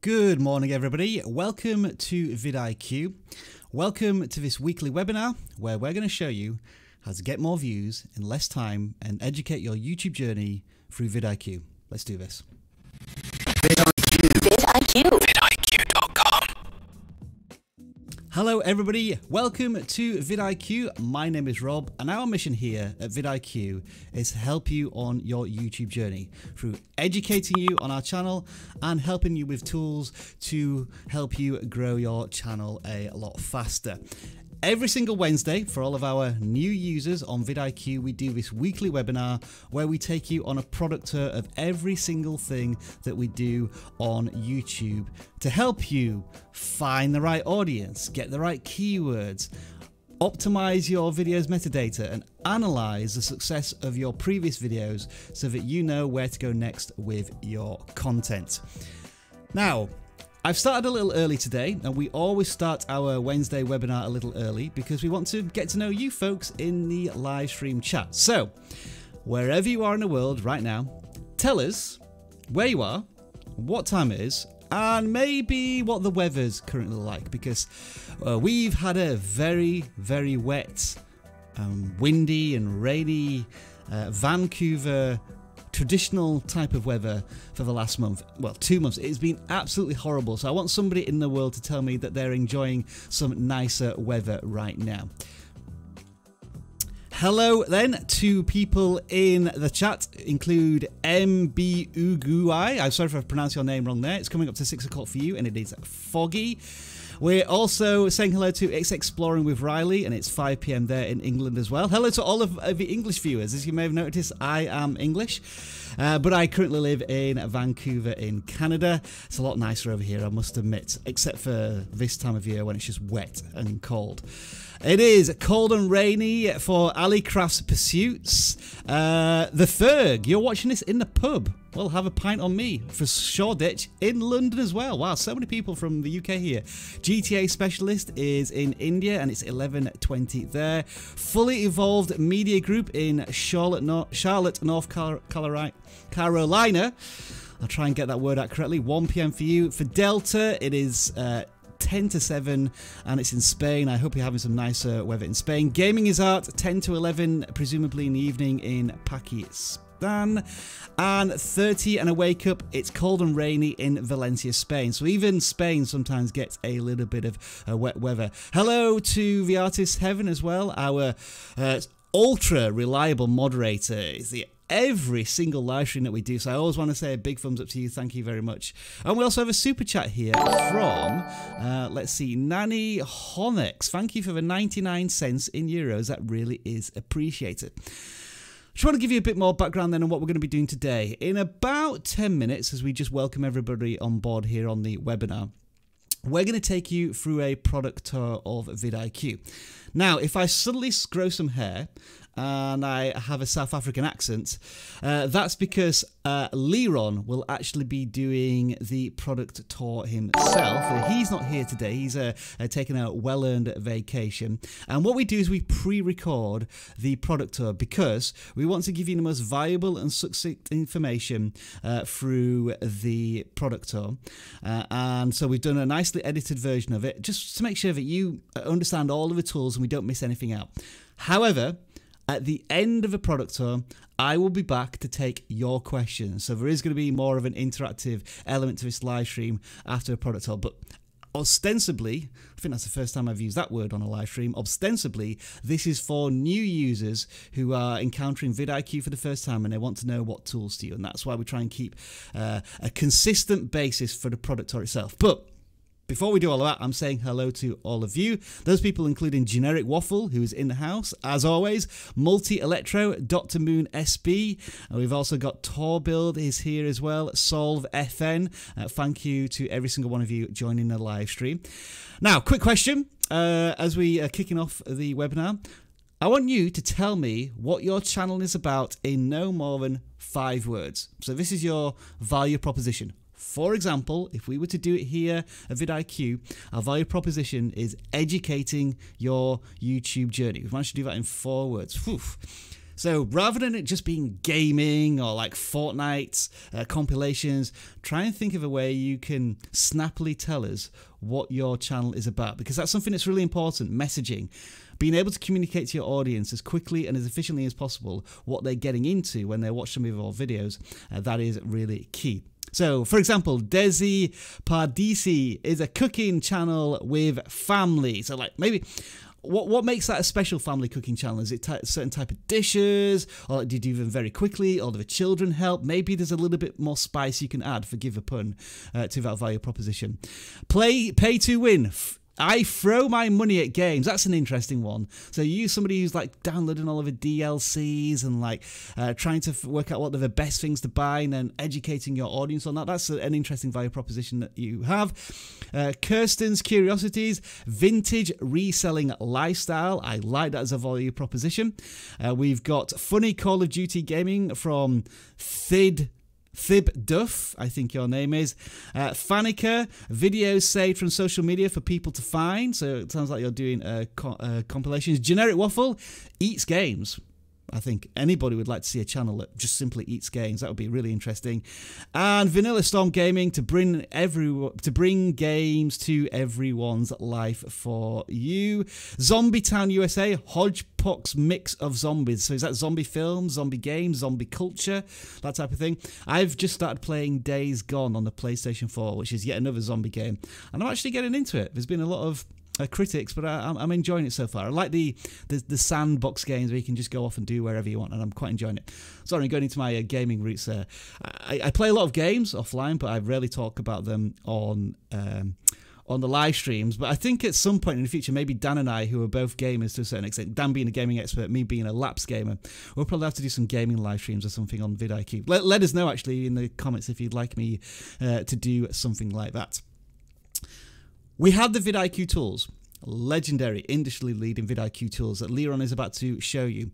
Good morning, everybody. Welcome to vidIQ. Welcome to this weekly webinar where we're going to show you how to get more views in less time and educate your YouTube journey through vidIQ. Let's do this. vidIQ. vidIQ.com. Hello, everybody. Welcome to vidIQ. My name is Rob, and our mission here at vidIQ is to help you on your YouTube journey through educating you on our channel and helping you with tools to help you grow your channel a lot faster. Every single Wednesday, for all of our new users on vidIQ, we do this weekly webinar where we take you on a product tour of every single thing that we do on YouTube to help you find the right audience, get the right keywords, optimize your video's metadata, and analyze the success of your previous videos so that you know where to go next with your content. Now, I've started a little early today, and we always start our Wednesday webinar a little early because we want to get to know you folks in the live stream chat. So, wherever you are in the world right now, tell us where you are, what time it is, and maybe what the weather's currently like, because we've had a very, very wet, windy and rainy Vancouver traditional type of weather for the last month. Well, 2 months. It's been absolutely horrible. So I want somebody in the world to tell me that they're enjoying some nicer weather right now. Hello then to people in the chat, include Mbugui. I'm sorry if I pronounced your name wrong there. It's coming up to 6 o'clock for you, and it is foggy. We're also saying hello to XExploring with Riley, and it's 5 p.m. there in England as well. Hello to all of the English viewers. As you may have noticed, I am English, but I currently live in Vancouver in Canada. It's a lot nicer over here, I must admit, except for this time of year when it's just wet and cold. It is cold and rainy for Ali Crafts Pursuits. The Ferg, you're watching this in the pub. Well, have a pint on me for Shoreditch in London as well. Wow, so many people from the UK here. GTA Specialist is in India, and it's 11:20 there. Fully Evolved Media Group in Charlotte, North Carolina. I'll try and get that word out correctly. 1 p.m. for you. For Delta, it is 10 to 7, and it's in Spain. I hope you're having some nicer weather in Spain. Gaming is Art, 10 to 11, presumably in the evening in Pakistan. And 30 and a wake up, it's cold and rainy in Valencia, Spain. So even Spain sometimes gets a little bit of wet weather. Hello to the Artist Heaven as well. Our ultra reliable moderator is the every single live stream that we do, so I always want to say a big thumbs up to you. Thank you very much. And we also have a super chat here from let's see, Nanny Honix. Thank you for the 99 cents in euros. That really is appreciated. Just want to give you a bit more background then on what we're going to be doing today in about 10 minutes as we just welcome everybody on board here on the webinar. We're going to take you through a product tour of vidIQ. Now, if I suddenly grow some hair and I have a South African accent, that's because Liron will actually be doing the product tour himself. He's not here today. He's taking a well-earned vacation. And what we do is we pre-record the product tour because we want to give you the most valuable and succinct information through the product tour. And so we've done a nicely edited version of it just to make sure that you understand all of the tools and we don't miss anything out. However, at the end of the product tour, I will be back to take your questions. So there is going to be more of an interactive element to this live stream after the product tour. But ostensibly, I think that's the first time I've used that word on a live stream, ostensibly, this is for new users who are encountering vidIQ for the first time and they want to know what tools to use. And that's why we try and keep a consistent basis for the product tour itself. But before we do all of that, I'm saying hello to all of you. Those people including Generic Waffle, who is in the house, as always. Multi Electro, Dr. Moon SB. And we've also got Torbuild is here as well. Solve FN. Thank you to every single one of you joining the live stream. Now, quick question as we are kicking off the webinar. I want you to tell me what your channel is about in no more than 5 words. So this is your value proposition. For example, if we were to do it here at vidIQ, our value proposition is educating your YouTube journey. We've managed to do that in 4 words. Oof. So rather than it just being gaming or like Fortnite compilations, try and think of a way you can snappily tell us what your channel is about, because that's something that's really important. Messaging, being able to communicate to your audience as quickly and as efficiently as possible what they're getting into when they watch some of your videos, that is really key. So, for example, Desi Pardisi is a cooking channel with family. So, like, maybe what makes that a special family cooking channel? Is it certain type of dishes, or do you do them very quickly, or do the children help? Maybe there's a little bit more spice you can add, forgive a pun, to that value proposition. Pay to win. I throw my money at games. That's an interesting one. So you use somebody who's like downloading all of the DLCs and like trying to work out what are the best things to buy and then educating your audience on that. That's an interesting value proposition that you have. Kirsten's Curiosities, vintage reselling lifestyle. I like that as a value proposition. We've got funny Call of Duty gaming from Thib Duff, I think your name is. Fanica, videos saved from social media for people to find. So it sounds like you're doing compilations. Generic Waffle eats games. I think anybody would like to see a channel that just simply eats games. That would be really interesting. And Vanilla Storm Gaming, to bring games to everyone's life for you. Zombie Town USA, hodgepodge mix of zombies. So is that zombie films, zombie games, zombie culture, that type of thing? I've just started playing Days Gone on the PlayStation 4, which is yet another zombie game, and I'm actually getting into it. There's been a lot of critics, but I'm enjoying it so far. I like the sandbox games where you can just go off and do wherever you want, and I'm quite enjoying it. Sorry, I'm going into my gaming roots there. I play a lot of games offline, but I rarely talk about them on the live streams. But I think at some point in the future, maybe Dan and I, who are both gamers to a certain extent, Dan being a gaming expert, me being a lapsed gamer, we'll probably have to do some gaming live streams or something on vidIQ. Let us know, actually, in the comments if you'd like me to do something like that. We have the vidIQ tools, legendary, industry-leading vidIQ tools that Liron is about to show you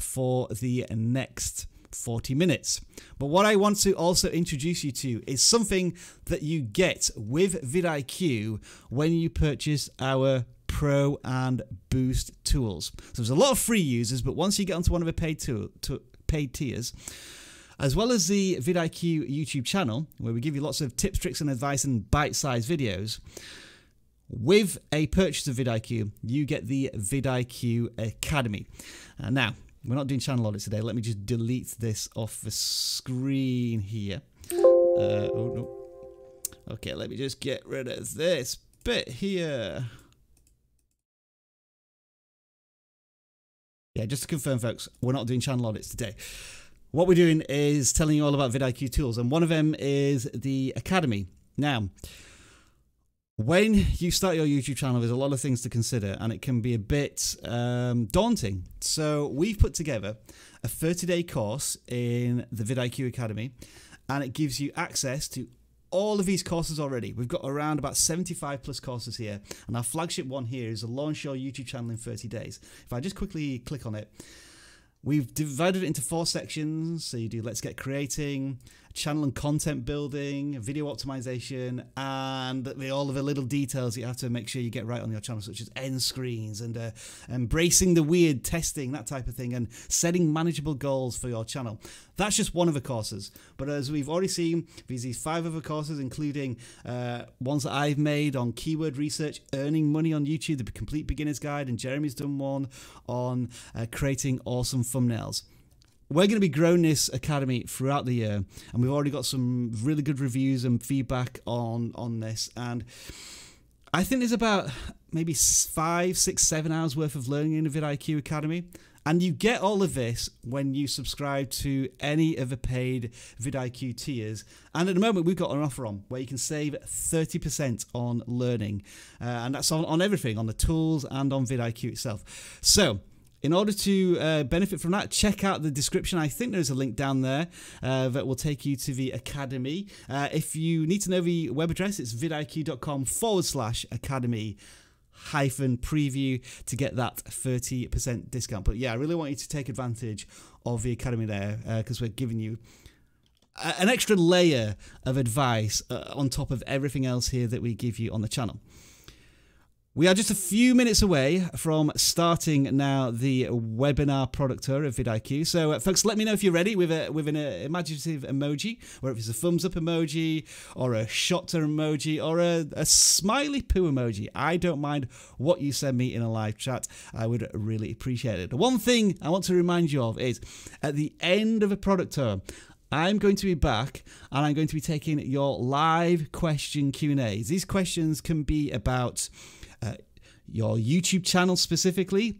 for the next 40 minutes. But what I want to also introduce you to is something that you get with vidIQ when you purchase our Pro and Boost tools. So there's a lot of free users, but once you get onto one of the paid tiers, as well as the vidIQ YouTube channel, where we give you lots of tips, tricks, and advice and bite-sized videos, with a purchase of vidIQ, you get the vidIQ Academy. Now, we're not doing channel audits today. Let me just delete this off the screen here. Oh, no. Okay, let me just get rid of this bit here. Yeah, just to confirm, folks, we're not doing channel audits today. What we're doing is telling you all about vidIQ tools, and one of them is the Academy. Now, when you start your YouTube channel, there's a lot of things to consider, and it can be a bit daunting. So we've put together a 30-day course in the vidIQ Academy, and it gives you access to all of these courses already. We've got around about 75 plus courses here, and our flagship one here is Launch Your YouTube Channel in 30 Days. If I just quickly click on it, we've divided it into 4 sections. So you do Let's Get Creating, Channel and Content Building, Video Optimization, and all of the little details that you have to make sure you get right on your channel, such as end screens and embracing the weird, testing, that type of thing, and setting manageable goals for your channel. That's just one of the courses. But as we've already seen, there's these 5 other courses, including ones that I've made on keyword research, earning money on YouTube, the Complete Beginner's Guide, and Jeremy's done one on creating awesome thumbnails. We're going to be growing this academy throughout the year, and we've already got some really good reviews and feedback on this, and I think there's about maybe 5, 6, 7 hours worth of learning in the vidIQ Academy. And you get all of this when you subscribe to any of the paid vidIQ tiers. And at the moment, we've got an offer on where you can save 30% on learning. And that's on everything, on the tools and on vidIQ itself. So in order to benefit from that, check out the description. I think there's a link down there that will take you to the Academy. If you need to know the web address, it's vidIQ.com/academy-preview to get that 30% discount. But yeah, I really want you to take advantage of the Academy there, because we're giving you an extra layer of advice on top of everything else here that we give you on the channel. We are just a few minutes away from starting now the webinar product tour of vidIQ. So, folks, let me know if you're ready with an imaginative emoji, or if it's a thumbs up emoji, or a shotter emoji, or a smiley poo emoji. I don't mind what you send me in a live chat. I would really appreciate it. One thing I want to remind you of is at the end of a product tour, I'm going to be back and I'm going to be taking your live question Q&As. These questions can be about your YouTube channel specifically,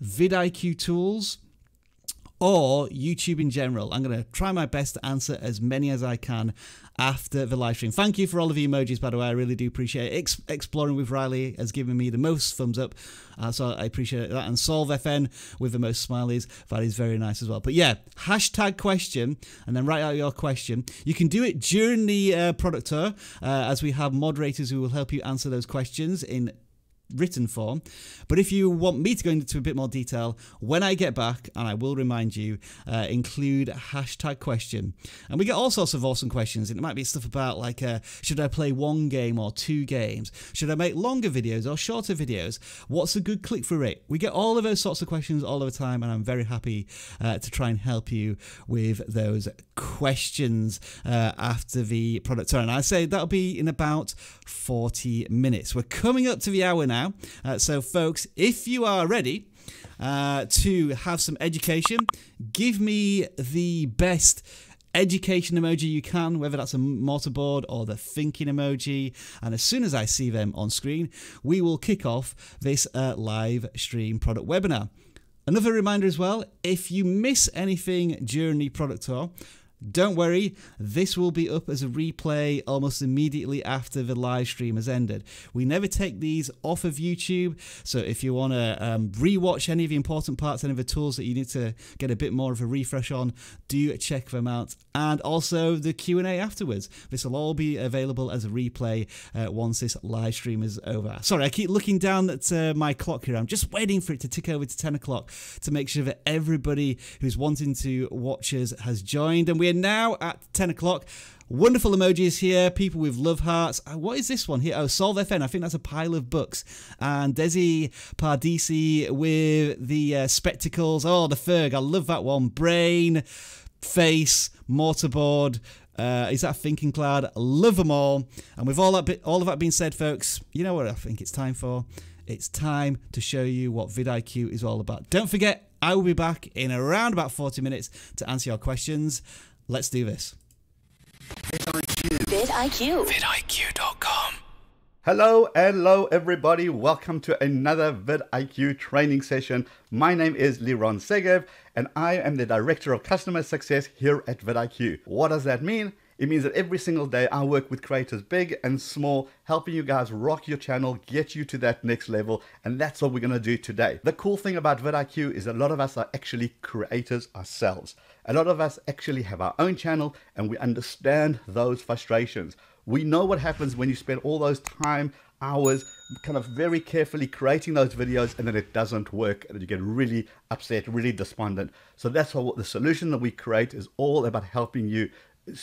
vidIQ tools, or YouTube in general. I'm going to try my best to answer as many as I can after the live stream. Thank you for all of the emojis, by the way. I really do appreciate it. XExploring with Riley has given me the most thumbs up, so I appreciate that. And Solve FN with the most smileys. That is very nice as well. But yeah, hashtag question, and then write out your question. You can do it during the product tour, as we have moderators who will help you answer those questions in written form. But if you want me to go into a bit more detail, when I get back, and I will remind you, include hashtag question. And we get all sorts of awesome questions. And it might be stuff about like, should I play one game or two games? Should I make longer videos or shorter videos? What's a good click-through rate? We get all of those sorts of questions all the time, and I'm very happy to try and help you with those questions after the product turn. I say that'll be in about 40 minutes. We're coming up to the hour now. So folks, if you are ready to have some education, give me the best education emoji you can, whether that's a mortarboard or the thinking emoji, and as soon as I see them on screen, we will kick off this live stream product webinar. Another reminder as well, if you miss anything during the product tour, don't worry, this will be up as a replay almost immediately after the live stream has ended. We never take these off of YouTube, so if you want to re-watch any of the important parts, any of the tools that you need to get a bit more of a refresh on, do check them out. And also the Q&A afterwards. This will all be available as a replay once this live stream is over. Sorry, I keep looking down at my clock here. I'm just waiting for it to tick over to 10 o'clock to make sure that everybody who's wanting to watch us has joined. And we now at 10 o'clock. Wonderful emojis here, people with love hearts. What is this one here? Oh, Solve FN. I think that's a pile of books. And Desi Pardisi with the spectacles. Oh, the Ferg. I love that one. Brain, face, mortarboard. Is that a thinking cloud? Love them all. And with all of that being said, folks, you know what I think it's time for? It's time to show you what vidIQ is all about. Don't forget, I will be back in around about 40 minutes to answer your questions. Let's do this. vidIQ. vidIQ.com. Hello everybody. Welcome to another vidIQ training session. My name is Liron Segev and I am the Director of Customer Success here at vidIQ. What does that mean? It means that every single day I work with creators big and small, helping you guys rock your channel, get you to that next level, and that's what we're going to do today. The cool thing about vidIQ is a lot of us are actually creators ourselves. A lot of us actually have our own channel and we understand those frustrations. We know what happens when you spend all those time, hours, kind of very carefully creating those videos and then it doesn't work and you get really upset, really despondent. So that's what the solution that we create is all about, helping you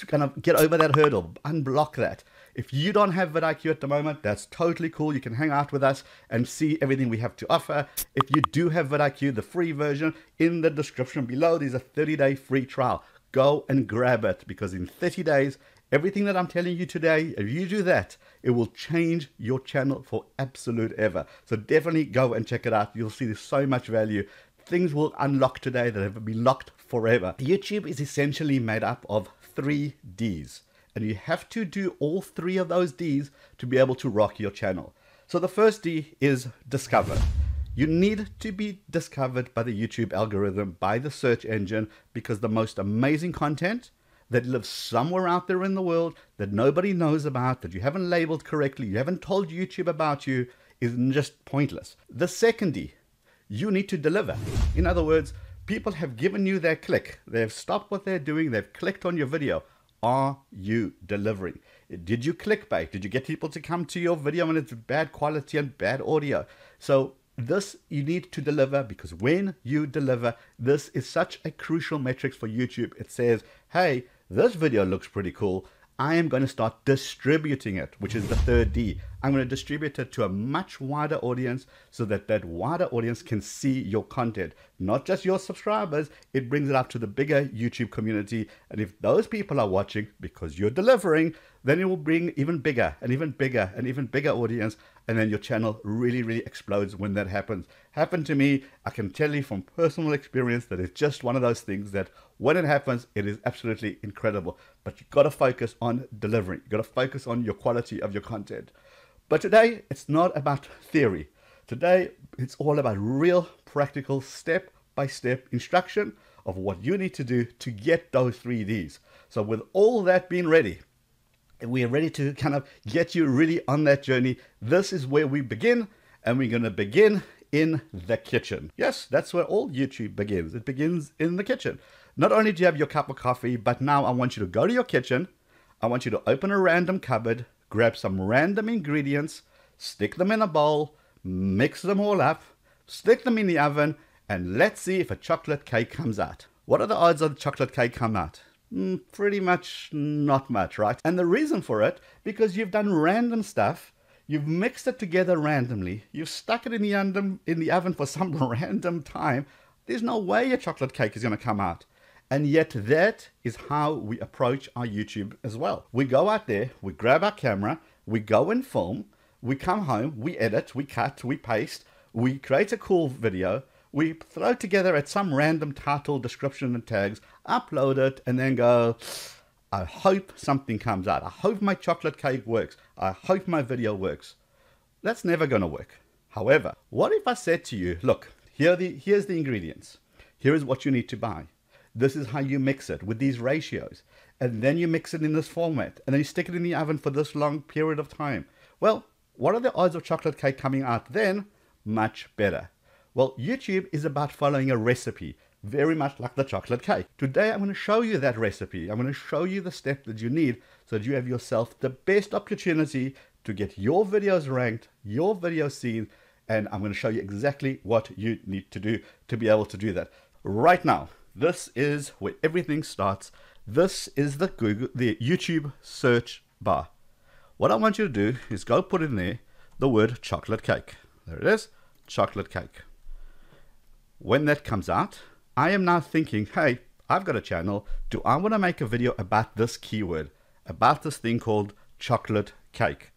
kind of get over that hurdle, unblock that. If you don't have vidIQ at the moment, that's totally cool. You can hang out with us and see everything we have to offer. If you do have vidIQ, the free version, in the description below, there's a 30-day free trial. Go and grab it, because in 30 days, everything that I'm telling you today, if you do that, it will change your channel for absolute ever. So definitely go and check it out. You'll see there's so much value. Things will unlock today that have been locked forever. YouTube is essentially made up of 3 Ds. And you have to do all 3 of those Ds to be able to rock your channel. So the first D is discover. You need to be discovered by the YouTube algorithm, by the search engine, because the most amazing content that lives somewhere out there in the world that nobody knows about, that you haven't labeled correctly, you haven't told YouTube about you, is just pointless. The second D, you need to deliver. In other words, people have given you their click. They've stopped what they're doing. They've clicked on your video. Are you delivering? Did you clickbait? Did you get people to come to your video when it's bad quality and bad audio? So this, you need to deliver, because when you deliver, this is such a crucial metric for YouTube. It says, hey, this video looks pretty cool. I am going to start distributing it, which is the third D. I'm going to distribute it to a much wider audience so that that wider audience can see your content, not just your subscribers. It brings it up to the bigger YouTube community. And if those people are watching because you're delivering, then it will bring even bigger and even bigger and even bigger audience. And then your channel really, really explodes when that happens. Happened to me. I can tell you from personal experience that it's just one of those things that when it happens, it is absolutely incredible. But you've got to focus on delivering. You've got to focus on your quality of your content. But today, it's not about theory. Today, it's all about real, practical, step-by-step instruction of what you need to do to get those 3Ds. So with all that being ready, and we are ready to kind of get you really on that journey, this is where we begin, and we're going to begin in the kitchen. Yes, that's where all YouTube begins. It begins in the kitchen. Not only do you have your cup of coffee, but now I want you to go to your kitchen. I want you to open a random cupboard, grab some random ingredients, stick them in a bowl, mix them all up, stick them in the oven, and let's see if a chocolate cake comes out. What are the odds of the chocolate cake come out? Pretty much not much, right? And the reason for it, because you've done random stuff, you've mixed it together randomly, you've stuck it in the oven for some random time, there's no way a chocolate cake is going to come out. And yet that is how we approach our YouTube as well. We go out there, we grab our camera, we go and film, we come home, we edit, we cut, we paste, we create a cool video, we throw together at some random title, description and tags, upload it and then go, I hope something comes out. I hope my chocolate cake works. I hope my video works. That's never going to work. However, what if I said to you, look, here's the ingredients. Here is what you need to buy. This is how you mix it with these ratios. And then you mix it in this format. And then you stick it in the oven for this long period of time. Well, what are the odds of chocolate cake coming out then? Much better. Well, YouTube is about following a recipe, very much like the chocolate cake. Today, I'm going to show you that recipe. I'm going to show you the step that you need so that you have yourself the best opportunity to get your videos ranked, your videos seen, and I'm going to show you exactly what you need to do to be able to do that right now. This is where everything starts. This is the YouTube search bar. What I want you to do is go put in there the word chocolate cake. There it is, chocolate cake. When that comes out, I am now thinking, hey, I've got a channel. Do I want to make a video about this keyword, about this thing called chocolate cake?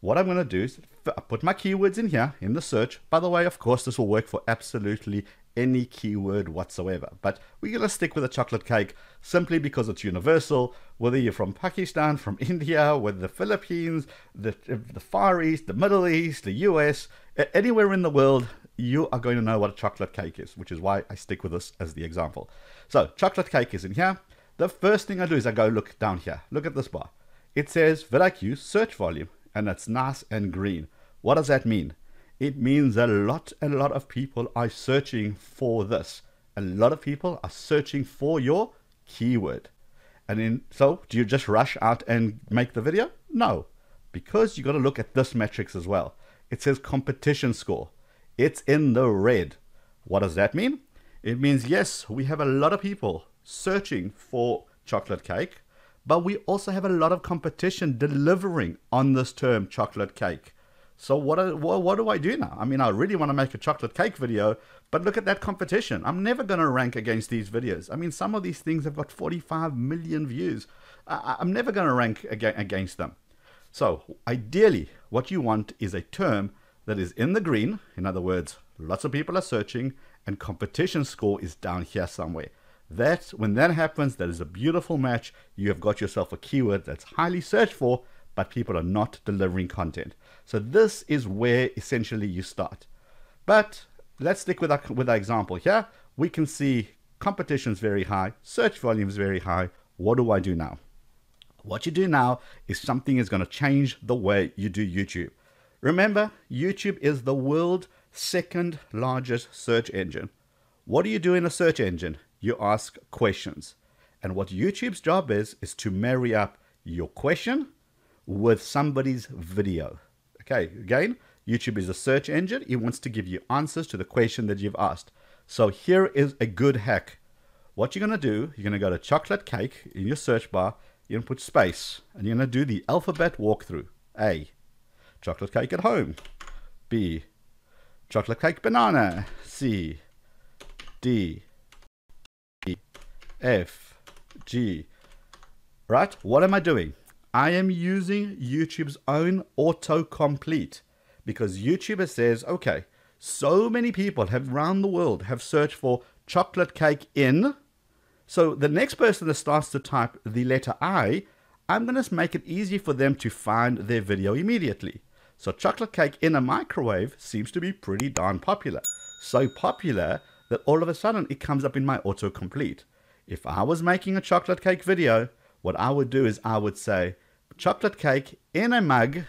What I'm going to do is I put my keywords in here in the search. By the way, of course, this will work for absolutely any keyword whatsoever, but we're going to stick with a chocolate cake simply because it's universal, whether you're from Pakistan, from India, with the Philippines, the Far East, the Middle East, the US, anywhere in the world, you are going to know what a chocolate cake is, which is why I stick with this as the example. So chocolate cake is in here. The first thing I do is I go look down here. Look at this bar. It says vidIQ search volume, and it's nice and green. What does that mean? It means a lot of people are searching for this. A lot of people are searching for your keyword. And then, so do you just rush out and make the video? No, because you got to look at this metrics as well. It says competition score. It's in the red. What does that mean? It means, yes, we have a lot of people searching for chocolate cake, but we also have a lot of competition delivering on this term chocolate cake. So what do I do now? I mean, I really want to make a chocolate cake video, but look at that competition. I'm never going to rank against these videos. I mean, some of these things have got 45 million views. I'm never going to rank against them. So ideally, what you want is a term that is in the green. In other words, lots of people are searching and competition score is down here somewhere. That's when that happens, that is a beautiful match. You have got yourself a keyword that's highly searched for, but people are not delivering content. So this is where essentially you start. But let's stick with our example here. We can see competition is very high, search volume is very high. What do I do now? What you do now is something is going to change the way you do YouTube. Remember, YouTube is the world's second largest search engine. What do you do in a search engine? You ask questions. And what YouTube's job is to marry up your question with somebody's video. Okay, again, YouTube is a search engine. It wants to give you answers to the question that you've asked. So here is a good hack. What you're going to do, you're going to go to chocolate cake in your search bar. you're going to put space, and you're going to do the alphabet walkthrough. A, chocolate cake at home. B, chocolate cake banana. C, D, E, F, G. Right? What am I doing? I am using YouTube's own autocomplete, because YouTube says, okay, so many people have around the world have searched for chocolate cake in. So the next person that starts to type the letter I, I'm going to make it easy for them to find their video immediately. So chocolate cake in a microwave seems to be pretty darn popular. So popular that all of a sudden it comes up in my autocomplete. If I was making a chocolate cake video, what I would do is I would say chocolate cake in a mug,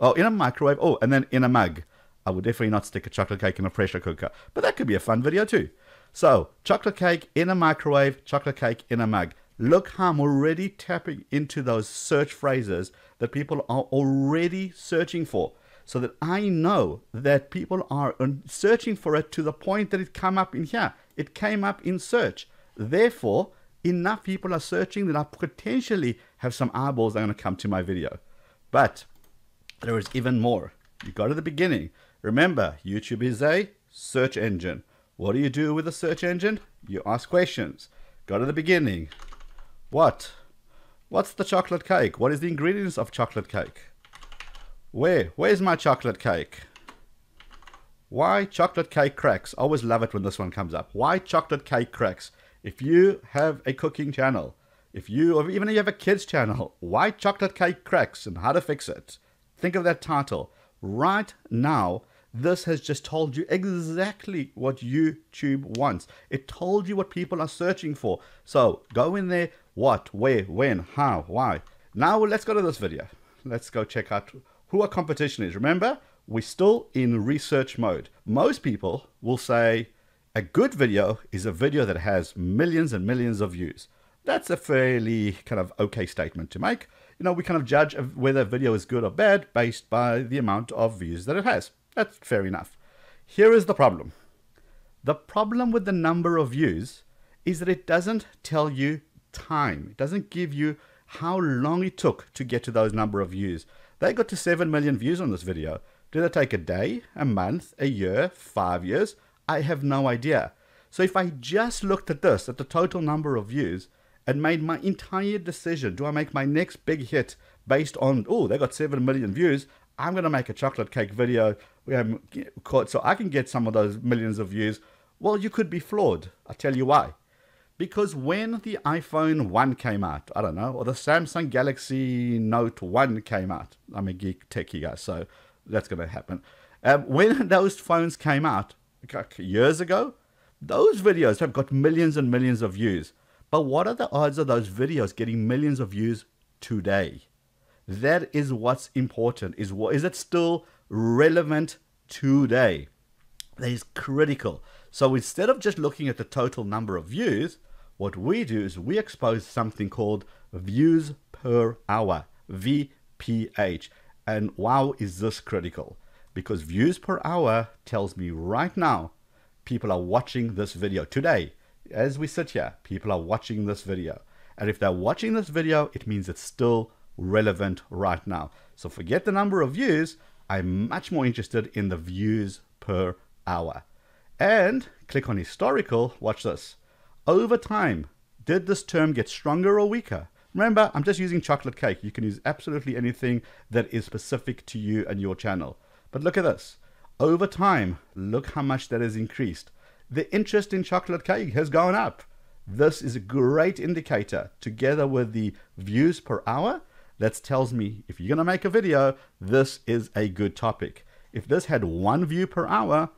oh, in a microwave, oh, and then in a mug. I would definitely not stick a chocolate cake in a pressure cooker, but that could be a fun video too. So chocolate cake in a microwave, chocolate cake in a mug. Look how I'm already tapping into those search phrases that people are already searching for, so that I know that people are searching for it to the point that it came up in here. It came up in search. Therefore, enough people are searching that I potentially have some eyeballs that are going to come to my video. But there is even more. You go to the beginning. Remember, YouTube is a search engine. What do you do with a search engine? You ask questions. Go to the beginning. What? What's the chocolate cake? What is the ingredients of chocolate cake? Where? Where's my chocolate cake? Why chocolate cake cracks? I always love it when this one comes up. Why chocolate cake cracks? If you have a cooking channel, or even if you have a kids channel, why chocolate cake cracks and how to fix it? Think of that title. Right now, this has just told you exactly what YouTube wants. It told you what people are searching for. So go in there, what, where, when, how, why. Now let's go to this video. Let's go check out who our competition is. Remember, we're still in research mode. Most people will say a good video is a video that has millions and millions of views. That's a fairly kind of okay statement to make. You know, we kind of judge whether a video is good or bad based by the amount of views that it has. That's fair enough. Here is the problem. The problem with the number of views is that it doesn't tell you time. It doesn't give you how long it took to get to those number of views. They got to 7 million views on this video. Did it take a day, a month, a year, 5 years? I have no idea. So if I just looked at this, at the total number of views, and made my entire decision, do I make my next big hit based on, oh, they got 7 million views, I'm going to make a chocolate cake video so I can get some of those millions of views. Well, you could be flawed. I'll tell you why. Because when the iPhone 1 came out, I don't know, or the Samsung Galaxy Note 1 came out. I'm a geek techie guy, so that's going to happen. When those phones came out years ago, those videos have got millions and millions of views. But what are the odds of those videos getting millions of views today? That is what's important. Is it still relevant today? That is critical. So instead of just looking at the total number of views, what we do is we expose something called views per hour, VPH. And wow, is this critical? Because views per hour tells me right now, people are watching this video today. As we sit here, people are watching this video. And if they're watching this video, it means it's still relevant right now. So forget the number of views. I'm much more interested in the views per hour. And click on historical. Watch this. Over time, did this term get stronger or weaker? Remember, I'm just using chocolate cake. You can use absolutely anything that is specific to you and your channel. But look at this. Over time, look how much that has increased. The interest in chocolate cake has gone up. This is a great indicator, together with the views per hour. That tells me if you're going to make a video, this is a good topic. If this had 1 view per hour,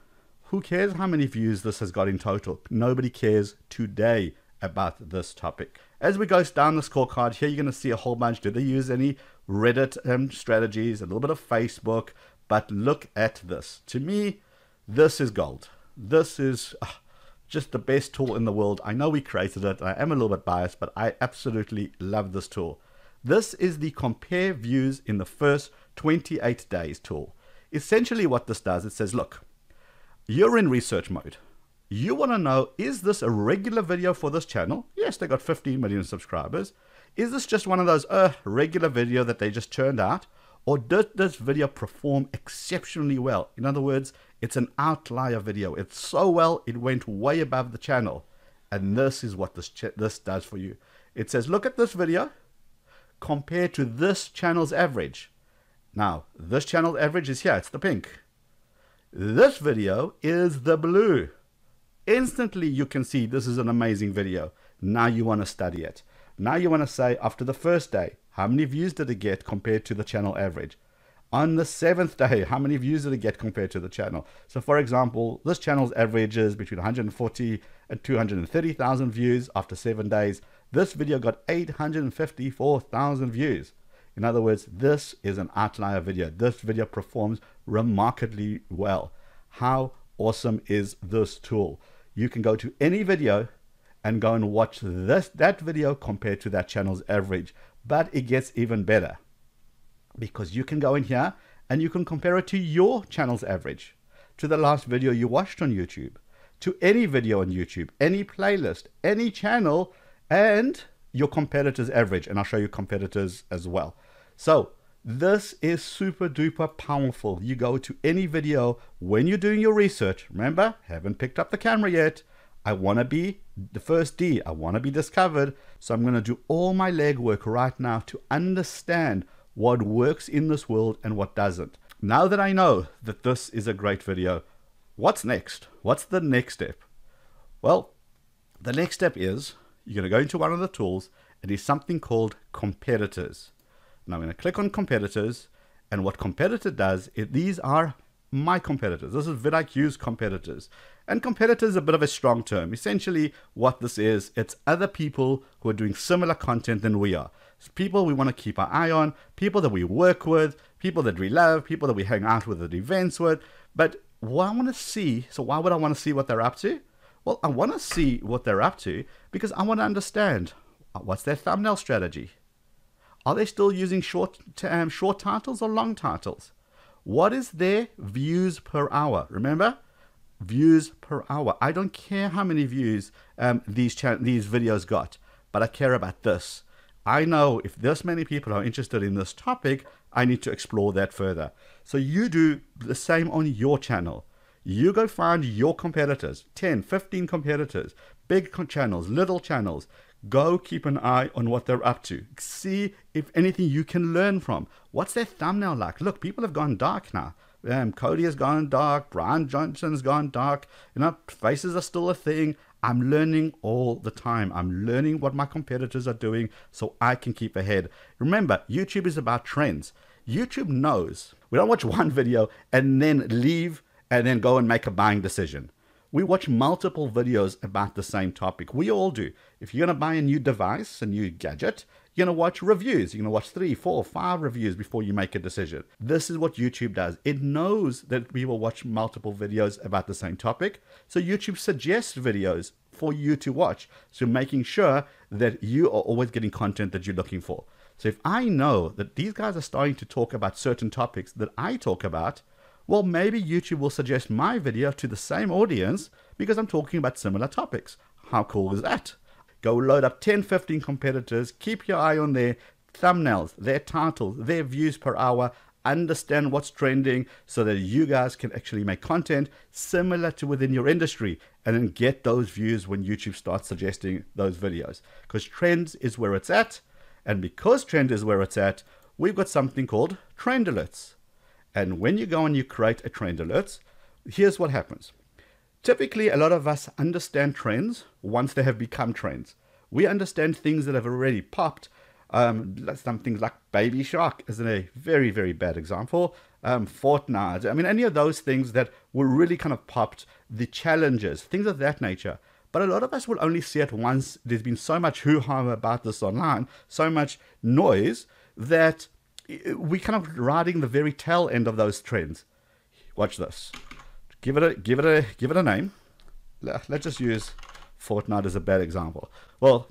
who cares how many views this has got in total? Nobody cares today about this topic. As we go down the scorecard here, you're going to see a whole bunch. Did they use any Reddit strategies, a little bit of Facebook? But look at this. To me, this is gold. This is just the best tool in the world. I know we created it. I am a little bit biased, but I absolutely love this tool. This is the compare views in the first 28 days tool. Essentially what this does, it says, look, you're in research mode. You want to know, is this a regular video for this channel? Yes, they got 15 million subscribers. Is this just one of those regular video that they just churned out? Or did this video perform exceptionally well? In other words, it's an outlier video. It's so well, it went way above the channel. And this is what this does for you. It says, look at this video compared to this channel's average. Now, this channel's average is here. It's the pink. This video is the blue. Instantly, you can see this is an amazing video. Now you want to study it. Now you want to say, after the first day, how many views did it get compared to the channel average? On the seventh day, how many views did it get compared to the channel? So for example, this channel's average is between 140 and 230,000 views after 7 days. This video got 854,000 views. In other words, this is an outlier video. This video performs remarkably well. How awesome is this tool? You can go to any video and go and watch that video compared to that channel's average. But it gets even better, because you can go in here and you can compare it to your channel's average, to the last video you watched on YouTube, to any video on YouTube, any playlist, any channel, and your competitor's average. And I'll show you competitors as well. So this is super duper powerful. You go to any video when you're doing your research. Remember, haven't picked up the camera yet. I want to be the first D. I want to be discovered. So I'm going to do all my legwork right now to understand what works in this world and what doesn't. Now that I know that this is a great video, what's next? What's the next step? Well, the next step is you're going to go into one of the tools and do something called competitors. Now I'm going to click on competitors, and what competitor does is these are my competitors. This is vidIQ's competitors. And competitor is a bit of a strong term. Essentially, what this is, it's other people who are doing similar content than we are. It's people we want to keep our eye on, people that we work with, people that we love, people that we hang out with at events with. But what I want to see, so why would I want to see what they're up to? Well, I want to see what they're up to because I want to understand, what's their thumbnail strategy? Are they still using short titles or long titles? What is their views per hour? Remember? Views per hour. I don't care how many views these videos got, but I care about this. I know if this many people are interested in this topic, I need to explore that further. So you do the same on your channel. You go find your competitors, 10, 15 competitors, big channels, little channels. Go keep an eye on what they're up to. See if anything you can learn from. What's their thumbnail like? Look, people have gone dark now. Cody has gone dark. Brian Johnson's gone dark. You know, faces are still a thing. I'm learning all the time. I'm learning what my competitors are doing so I can keep ahead. Remember, YouTube is about trends. YouTube knows. We don't watch one video and then leave and then go and make a buying decision. We watch multiple videos about the same topic. We all do. If you're going to buy a new device, a new gadget, you're going to watch reviews. You're going to watch 3, 4, 5 reviews before you make a decision. This is what YouTube does. It knows that we will watch multiple videos about the same topic. So YouTube suggests videos for you to watch. So making sure that you are always getting content that you're looking for. So if I know that these guys are starting to talk about certain topics that I talk about, well, maybe YouTube will suggest my video to the same audience because I'm talking about similar topics. How cool is that? Go load up 10, 15 competitors. Keep your eye on their thumbnails, their titles, their views per hour. Understand what's trending so that you guys can actually make content similar to within your industry and then get those views when YouTube starts suggesting those videos. Because trends is where it's at. And because trend is where it's at, we've got something called trend alerts. And when you go and you create a trend alert, here's what happens. Typically, a lot of us understand trends once they have become trends. We understand things that have already popped. Some things like Baby Shark is a very, very bad example. Fortnite, I mean, any of those things that were really kind of popped, the challenges, things of that nature. But a lot of us will only see it once. There's been so much hoo-ha about this online, so much noise that we're kind of riding the very tail end of those trends. Watch this. Give it a name. Let's just use Fortnite as a bad example. Well,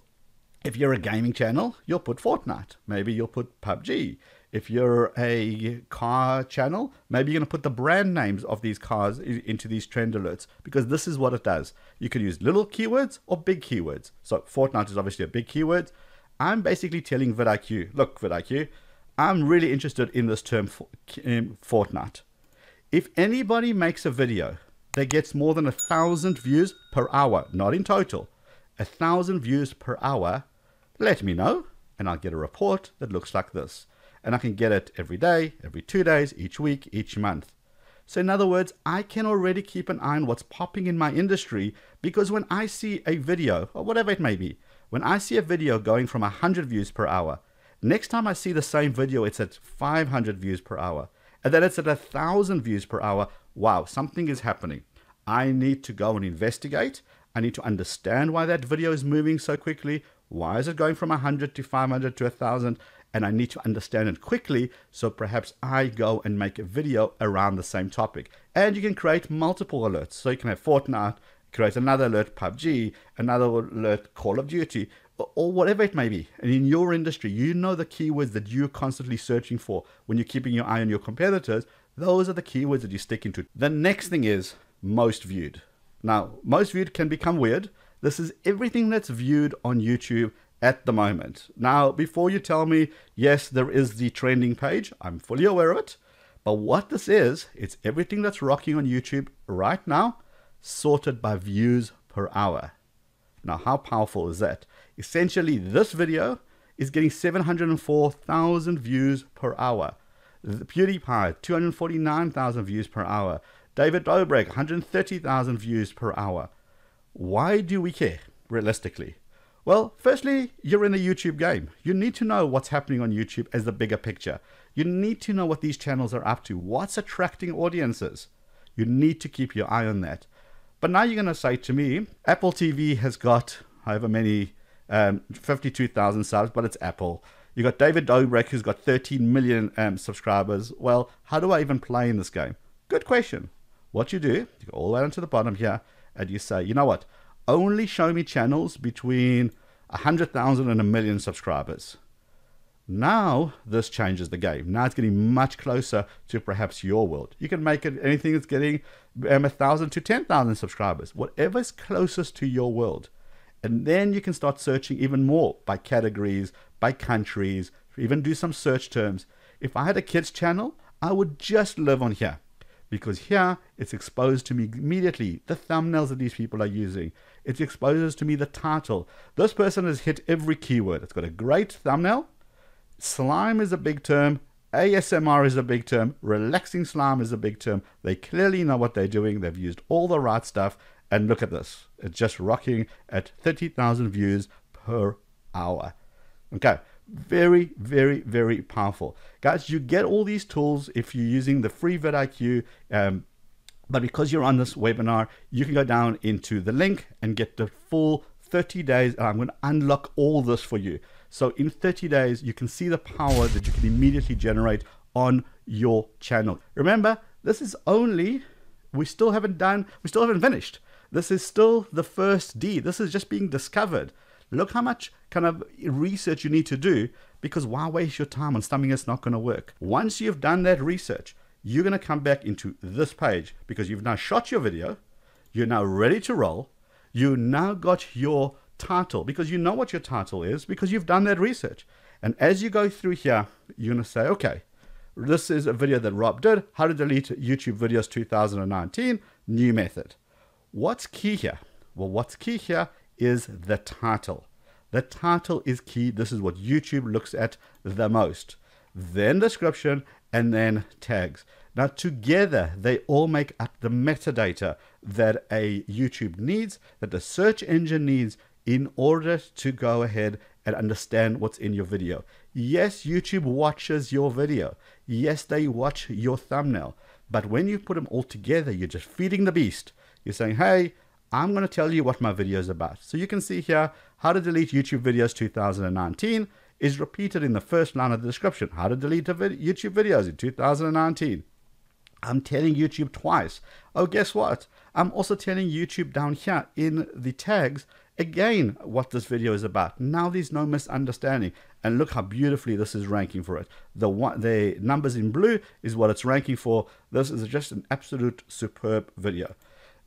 if you're a gaming channel, you'll put Fortnite. Maybe you'll put PUBG. If you're a car channel, maybe you're going to put the brand names of these cars into these trend alerts, because this is what it does. You can use little keywords or big keywords. So Fortnite is obviously a big keyword. I'm basically telling vidIQ, look, vidIQ, I'm really interested in this term for, Fortnite. If anybody makes a video that gets more than 1,000 views per hour, not in total, 1,000 views per hour, let me know, and I'll get a report that looks like this. And I can get it every day, every 2 days, each week, each month. So in other words, I can already keep an eye on what's popping in my industry, because when I see a video, or whatever it may be, when I see a video going from 100 views per hour, next time I see the same video, it's at 500 views per hour. And then it's at 1,000 views per hour. Wow, something is happening. I need to go and investigate. I need to understand why that video is moving so quickly. Why is it going from 100 to 500 to 1,000? And I need to understand it quickly, so perhaps I go and make a video around the same topic. And you can create multiple alerts. So you can have Fortnite, create another alert PUBG, another alert Call of Duty, or whatever it may be. And in your industry, you know the keywords that you're constantly searching for when you're keeping your eye on your competitors. Those are the keywords that you stick into. The next thing is most viewed. Now, most viewed can become weird. This is everything that's viewed on YouTube at the moment. Now, before you tell me, yes, there is the trending page, I'm fully aware of it, but what this is, it's everything that's rocking on YouTube right now, sorted by views per hour. Now, how powerful is that? Essentially, this video is getting 704,000 views per hour. The PewDiePie, 249,000 views per hour. David Dobrik, 130,000 views per hour. Why do we care, realistically? Well, firstly, you're in a YouTube game. You need to know what's happening on YouTube as the bigger picture. You need to know what these channels are up to, what's attracting audiences. You need to keep your eye on that. But now you're going to say to me, Apple TV has got however many, 52,000 subs, but it's Apple. You got David Dobrik, who's got 13 million subscribers. Well, how do I even play in this game? Good question. What you go all the way down to the bottom here, and you say, you know what? Only show me channels between 100,000 and 1 million subscribers. Now this changes the game. Now it's getting much closer to perhaps your world. You can make it anything that's getting 1,000 to 10,000 subscribers, whatever's closest to your world. And then you can start searching even more by categories, by countries, even do some search terms. If I had a kids channel, I would just live on here, because here it's exposed to me immediately, the thumbnails that these people are using. It exposes to me the title. This person has hit every keyword. It's got a great thumbnail. Slime is a big term. ASMR is a big term. Relaxing slime is a big term. They clearly know what they're doing. They've used all the right stuff. And look at this. It's just rocking at 30,000 views per hour. Okay. Very, very, very powerful. Guys, you get all these tools if you're using the free vidIQ, but because you're on this webinar, you can go down into the link and get the full 30 days. And I'm going to unlock all this for you. So in 30 days, you can see the power that you can immediately generate on your channel. Remember, this is only, we still haven't finished. This is still the first D. This is just being discovered. Look how much kind of research you need to do, because why waste your time on something that's not going to work? Once you've done that research, you're going to come back into this page, because you've now shot your video. You're now ready to roll. You now got your title, because you know what your title is, because you've done that research. And as you go through here, you're going to say, okay, this is a video that Rob did, how to delete YouTube videos 2019, new method. What's key here? Well, what's key here is the title. The title is key. This is what YouTube looks at the most. Then description, and then tags. Now together, they all make up the metadata that a YouTube needs, that the search engine needs, in order to go ahead and understand what's in your video. Yes, YouTube watches your video. Yes, they watch your thumbnail. But when you put them all together, you're just feeding the beast. You're saying, hey, I'm going to tell you what my video is about. So you can see here, how to delete YouTube videos 2019 is repeated in the first line of the description. How to delete YouTube videos in 2019. I'm telling YouTube twice. Oh, guess what? I'm also telling YouTube down here in the tags, again, what this video is about. Now there's no misunderstanding. And look how beautifully this is ranking for it. The numbers in blue is what it's ranking for. This is just an absolute superb video.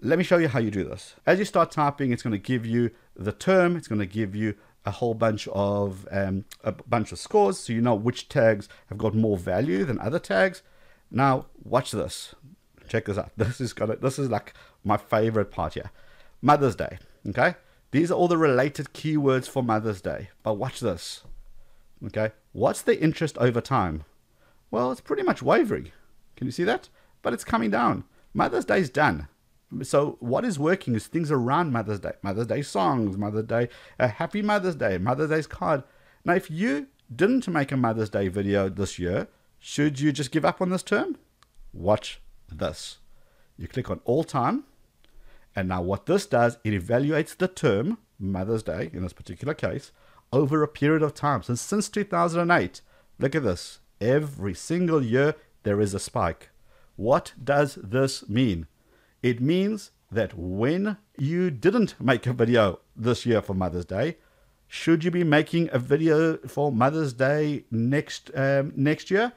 Let me show you how you do this. As you start typing, it's going to give you the term, it's going to give you a whole bunch of scores, so you know which tags have got more value than other tags. Now watch this. Check this out. This is like my favorite part here. Mother's Day. Okay, these are all the related keywords for Mother's Day. But watch this. Okay, what's the interest over time? Well, it's pretty much wavering. Can you see that? But it's coming down. Mother's Day's done. So what is working is things around Mother's Day. Mother's Day songs, Mother's Day, Happy Mother's Day, Mother's Day's card. Now, if you didn't make a Mother's Day video this year, should you just give up on this term? Watch this. You click on all time. And now what this does, it evaluates the term Mother's Day, in this particular case, over a period of time. So since 2008, look at this. Every single year, there is a spike. What does this mean? It means that when you didn't make a video this year for Mother's Day, should you be making a video for Mother's Day next year?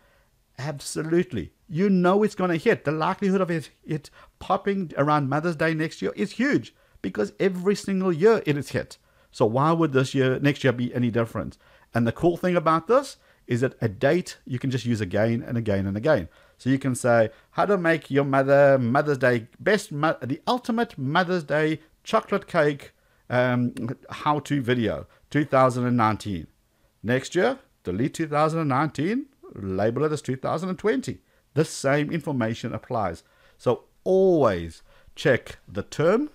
Absolutely. You know it's going to hit. The likelihood of it popping around Mother's Day next year is huge because every single year it is hit. So why would next year be any different? And the cool thing about this is that a date you can just use again and again and again. So you can say, how to make your Mother's Day, the ultimate Mother's Day chocolate cake how-to video, 2019. Next year, delete 2019, label it as 2020. The same information applies. So always check the term,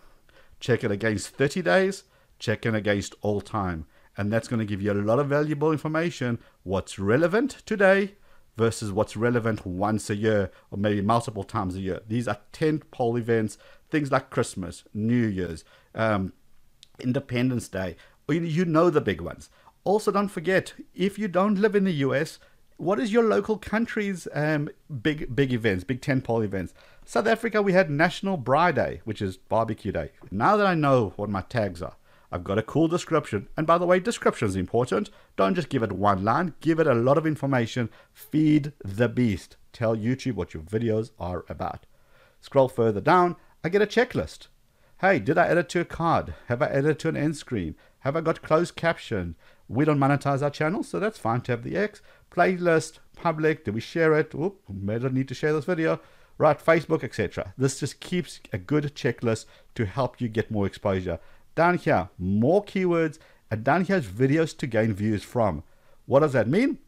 check it against 30 days, check it against all time. And that's going to give you a lot of valuable information, what's relevant today, versus what's relevant once a year or maybe multiple times a year. These are tentpole events, things like Christmas, New Year's, Independence Day. You know the big ones. Also, don't forget, if you don't live in the US, what is your local country's big events, big tentpole events? South Africa, we had National Braai Day, which is barbecue day. Now that I know what my tags are, I've got a cool description. And by the way, description is important. Don't just give it one line. Give it a lot of information. Feed the beast. Tell YouTube what your videos are about. Scroll further down. I get a checklist. Hey, did I edit to a card? Have I edited to an end screen? Have I got closed caption? We don't monetize our channel, so that's fine to have the X. Playlist, public, did we share it? Oop, may not need to share this video. Right, Facebook, etc. This just keeps a good checklist to help you get more exposure. Down here, more keywords, and down here is videos to gain views from. What does that mean?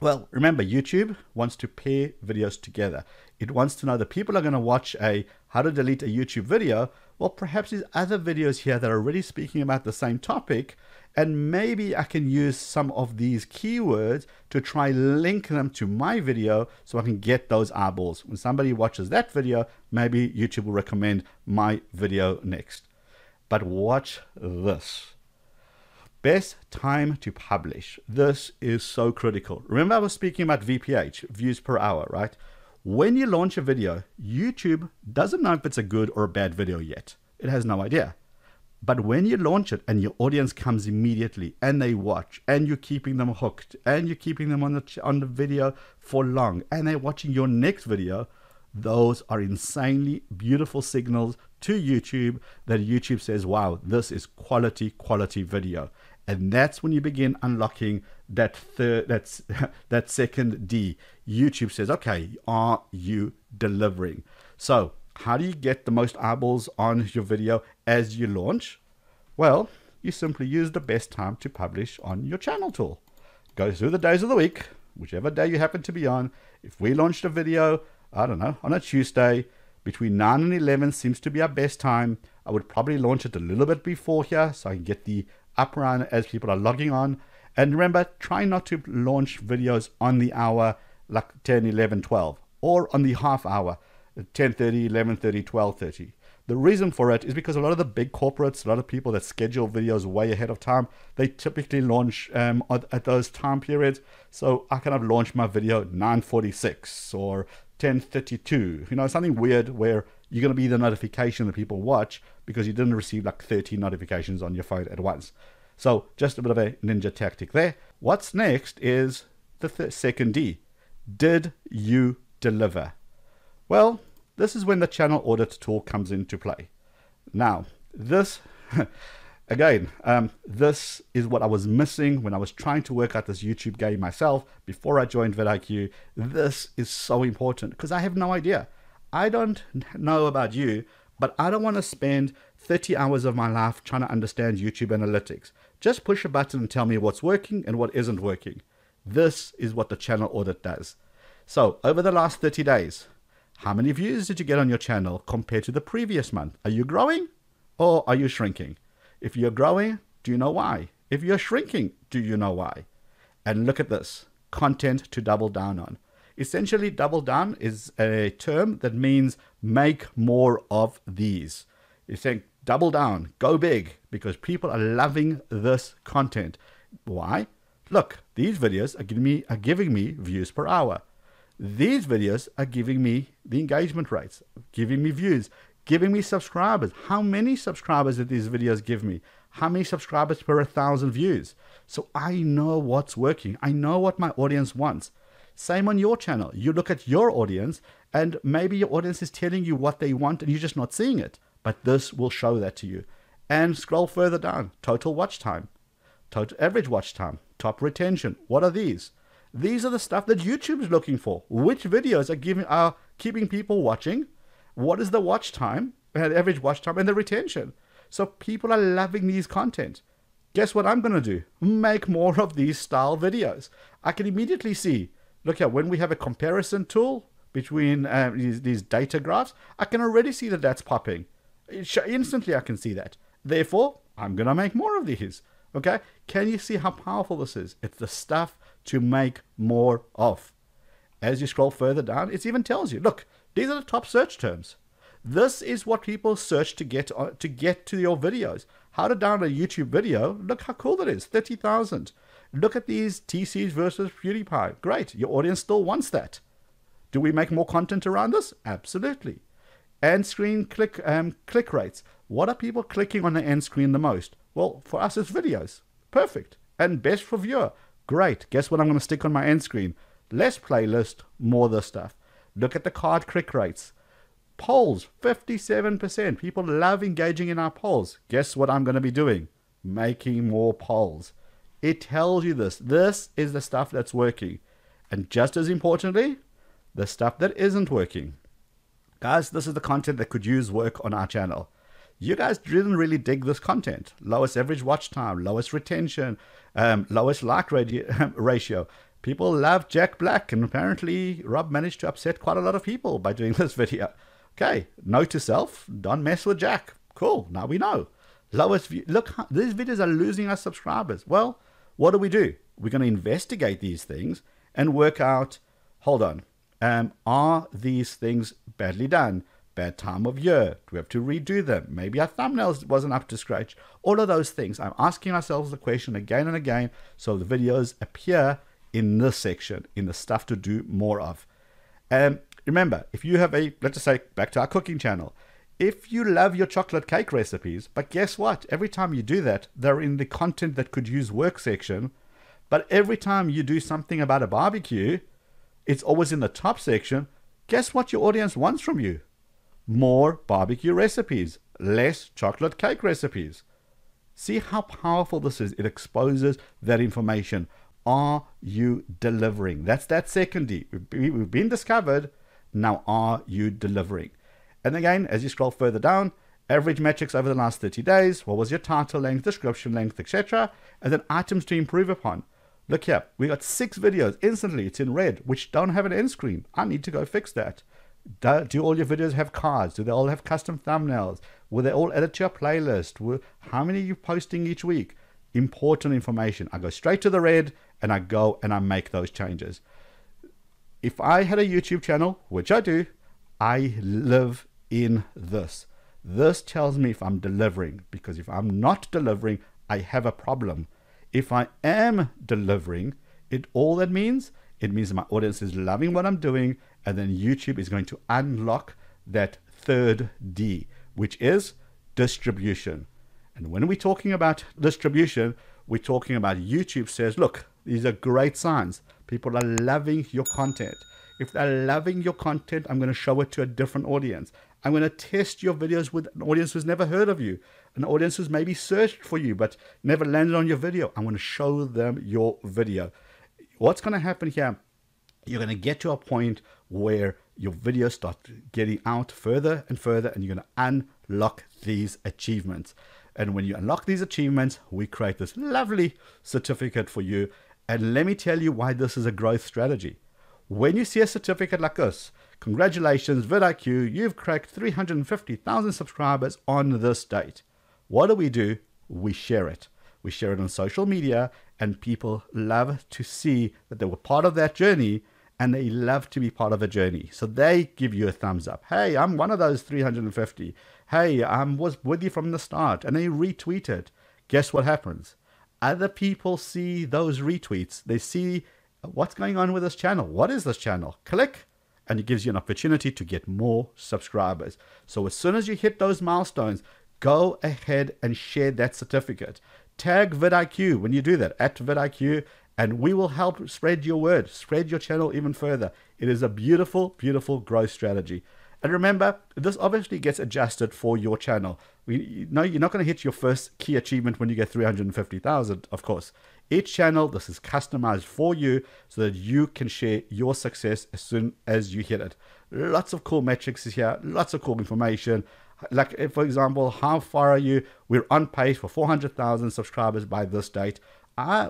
Well, remember, YouTube wants to pair videos together. It wants to know that people are going to watch a how to delete a YouTube video. Well, perhaps there's other videos here that are already speaking about the same topic, and maybe I can use some of these keywords to try link them to my video so I can get those eyeballs. When somebody watches that video, maybe YouTube will recommend my video next. But watch this. Best time to publish. This is so critical. Remember I was speaking about VPH, views per hour, right? When you launch a video, YouTube doesn't know if it's a good or a bad video yet. It has no idea. But when you launch it and your audience comes immediately and they watch and you're keeping them hooked and you're keeping them on the video for long and they're watching your next video, those are insanely beautiful signals to YouTube that YouTube says, wow, this is quality video. And that's when you begin unlocking that that second D. YouTube says, okay, are you delivering? So how do you get the most eyeballs on your video as you launch? Well, you simply use the best time to publish on your channel tool. Go through the days of the week, whichever day you happen to be on. If we launched a video, I don't know, on a Tuesday, between 9 and 11 seems to be our best time. I would probably launch it a little bit before here so I can get the up run as people are logging on. And remember, try not to launch videos on the hour like 10, 11, 12, or on the half hour, 10:30, 11:30, 12:30. The reason for it is because a lot of the big corporates, a lot of people that schedule videos way ahead of time, they typically launch at those time periods. So I kind of launch my video 9:46 or 10:32, you know, something weird where you're going to be the notification that people watch because you didn't receive like 30 notifications on your phone at once. So just a bit of a ninja tactic there. What's next is the second D. Did you deliver? Well, this is when the channel audit tool comes into play. Now, this Again, this is what I was missing when I was trying to work out this YouTube game myself before I joined vidIQ. This is so important because I have no idea. I don't know about you, but I don't want to spend 30 hours of my life trying to understand YouTube analytics. Just push a button and tell me what's working and what isn't working. This is what the channel audit does. So over the last 30 days, how many views did you get on your channel compared to the previous month? Are you growing or are you shrinking? If you're growing, do you know why? If you're shrinking, do you know why? And look at this, content to double down on. Essentially, double down is a term that means make more of these. You're saying double down, go big, because people are loving this content. Why? Look, these videos are giving me views per hour. These videos are giving me the engagement rates, giving me views, giving me subscribers. How many subscribers did these videos give me? How many subscribers per 1,000 views? So I know what's working. I know what my audience wants. Same on your channel. You look at your audience and maybe your audience is telling you what they want and you're just not seeing it, but this will show that to you. And scroll further down, total watch time, total average watch time, top retention. What are these? These are the stuff that YouTube is looking for. Which videos are keeping people watching? What is the watch time, average watch time, and the retention? So people are loving these content. Guess what I'm gonna do? Make more of these style videos. I can immediately see, look here, when we have a comparison tool between these data graphs, I can already see that that's popping. Instantly I can see that. Therefore, I'm gonna make more of these, okay? Can you see how powerful this is? It's the stuff to make more of. As you scroll further down, it even tells you, look, these are the top search terms. This is what people search to get to your videos. How to download a YouTube video. Look how cool that is, 30,000. Look at these TCs versus PewDiePie. Great, your audience still wants that. Do we make more content around this? Absolutely. End screen click rates. What are people clicking on the end screen the most? Well, for us it's videos, perfect. And best for viewer, great. Guess what I'm gonna stick on my end screen? Less playlist, more this stuff. Look at the card click rates. Polls, 57%. People love engaging in our polls. Guess what I'm going to be doing? Making more polls. It tells you this. This is the stuff that's working. And just as importantly, the stuff that isn't working. Guys, this is the content that could use work on our channel. You guys didn't really dig this content. Lowest average watch time, lowest retention, lowest like ratio. People love Jack Black, and apparently Rob managed to upset quite a lot of people by doing this video. Okay, note to self, don't mess with Jack. Cool, now we know. Lowest view, look, these videos are losing us subscribers. Well, what do? We're going to investigate these things and work out, hold on, are these things badly done? Bad time of year, do we have to redo them? Maybe our thumbnails wasn't up to scratch. All of those things, I'm asking ourselves the question again and again, so the videos appear in this section, in the stuff to do more of. Remember, if you have a, let's just say, back to our cooking channel, if you love your chocolate cake recipes, but guess what? Every time you do that, they're in the content that could use work section. But every time you do something about a barbecue, it's always in the top section. Guess what your audience wants from you? More barbecue recipes, less chocolate cake recipes. See how powerful this is. It exposes that information. Are you delivering? That's that second D. We've been discovered. Now, are you delivering? And again, as you scroll further down, average metrics over the last 30 days. What was your title length, description length, etc.? And then items to improve upon. Look here. We got 6 videos. Instantly, it's in red, which don't have an end screen. I need to go fix that. Do all your videos have cards? Do they all have custom thumbnails? Will they all edit to your playlist? How many are you posting each week? Important information. I go straight to the red and I go and I make those changes. If I had a YouTube channel, which I do, I live in this. This tells me if I'm delivering, because if I'm not delivering, I have a problem. If I am delivering, it means my audience is loving what I'm doing, and then YouTube is going to unlock that third D, which is distribution. And when we're talking about distribution, we're talking about YouTube says, look, these are great signs. People are loving your content. If they're loving your content, I'm going to show it to a different audience. I'm going to test your videos with an audience who's never heard of you, an audience who's maybe searched for you but never landed on your video. I'm going to show them your video. What's going to happen here, you're going to get to a point where your videos start getting out further and further, and you're going to unlock these achievements. And when you unlock these achievements, we create this lovely certificate for you. And let me tell you why this is a growth strategy. When you see a certificate like this, congratulations, vidIQ, you've cracked 350,000 subscribers on this date. What do? We share it. We share it on social media, and people love to see that they were part of that journey, and they love to be part of a journey. So they give you a thumbs up. Hey, I'm one of those 350. Hey, I was with you from the start. And they retweet it. Guess what happens? Other people see those retweets. They see what's going on with this channel. What is this channel? Click, and it gives you an opportunity to get more subscribers. So as soon as you hit those milestones, go ahead and share that certificate. Tag vidIQ when you do that, at vidIQ, and we will help spread your word, spread your channel even further. It is a beautiful, beautiful growth strategy. And remember, this obviously gets adjusted for your channel. You're not going to hit your first key achievement when you get 350,000, of course. Each channel, this is customized for you so that you can share your success as soon as you hit it. Lots of cool metrics here, lots of cool information. Like, for example, how far are you? We're on pace for 400,000 subscribers by this date.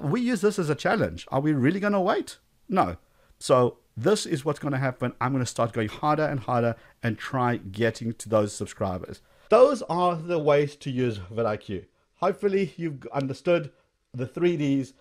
We use this as a challenge. Are we really going to wait? No. So this is what's going to happen. I'm going to start going harder and harder and try getting to those subscribers. Those are the ways to use vidIQ. Hopefully you've understood the 3Ds.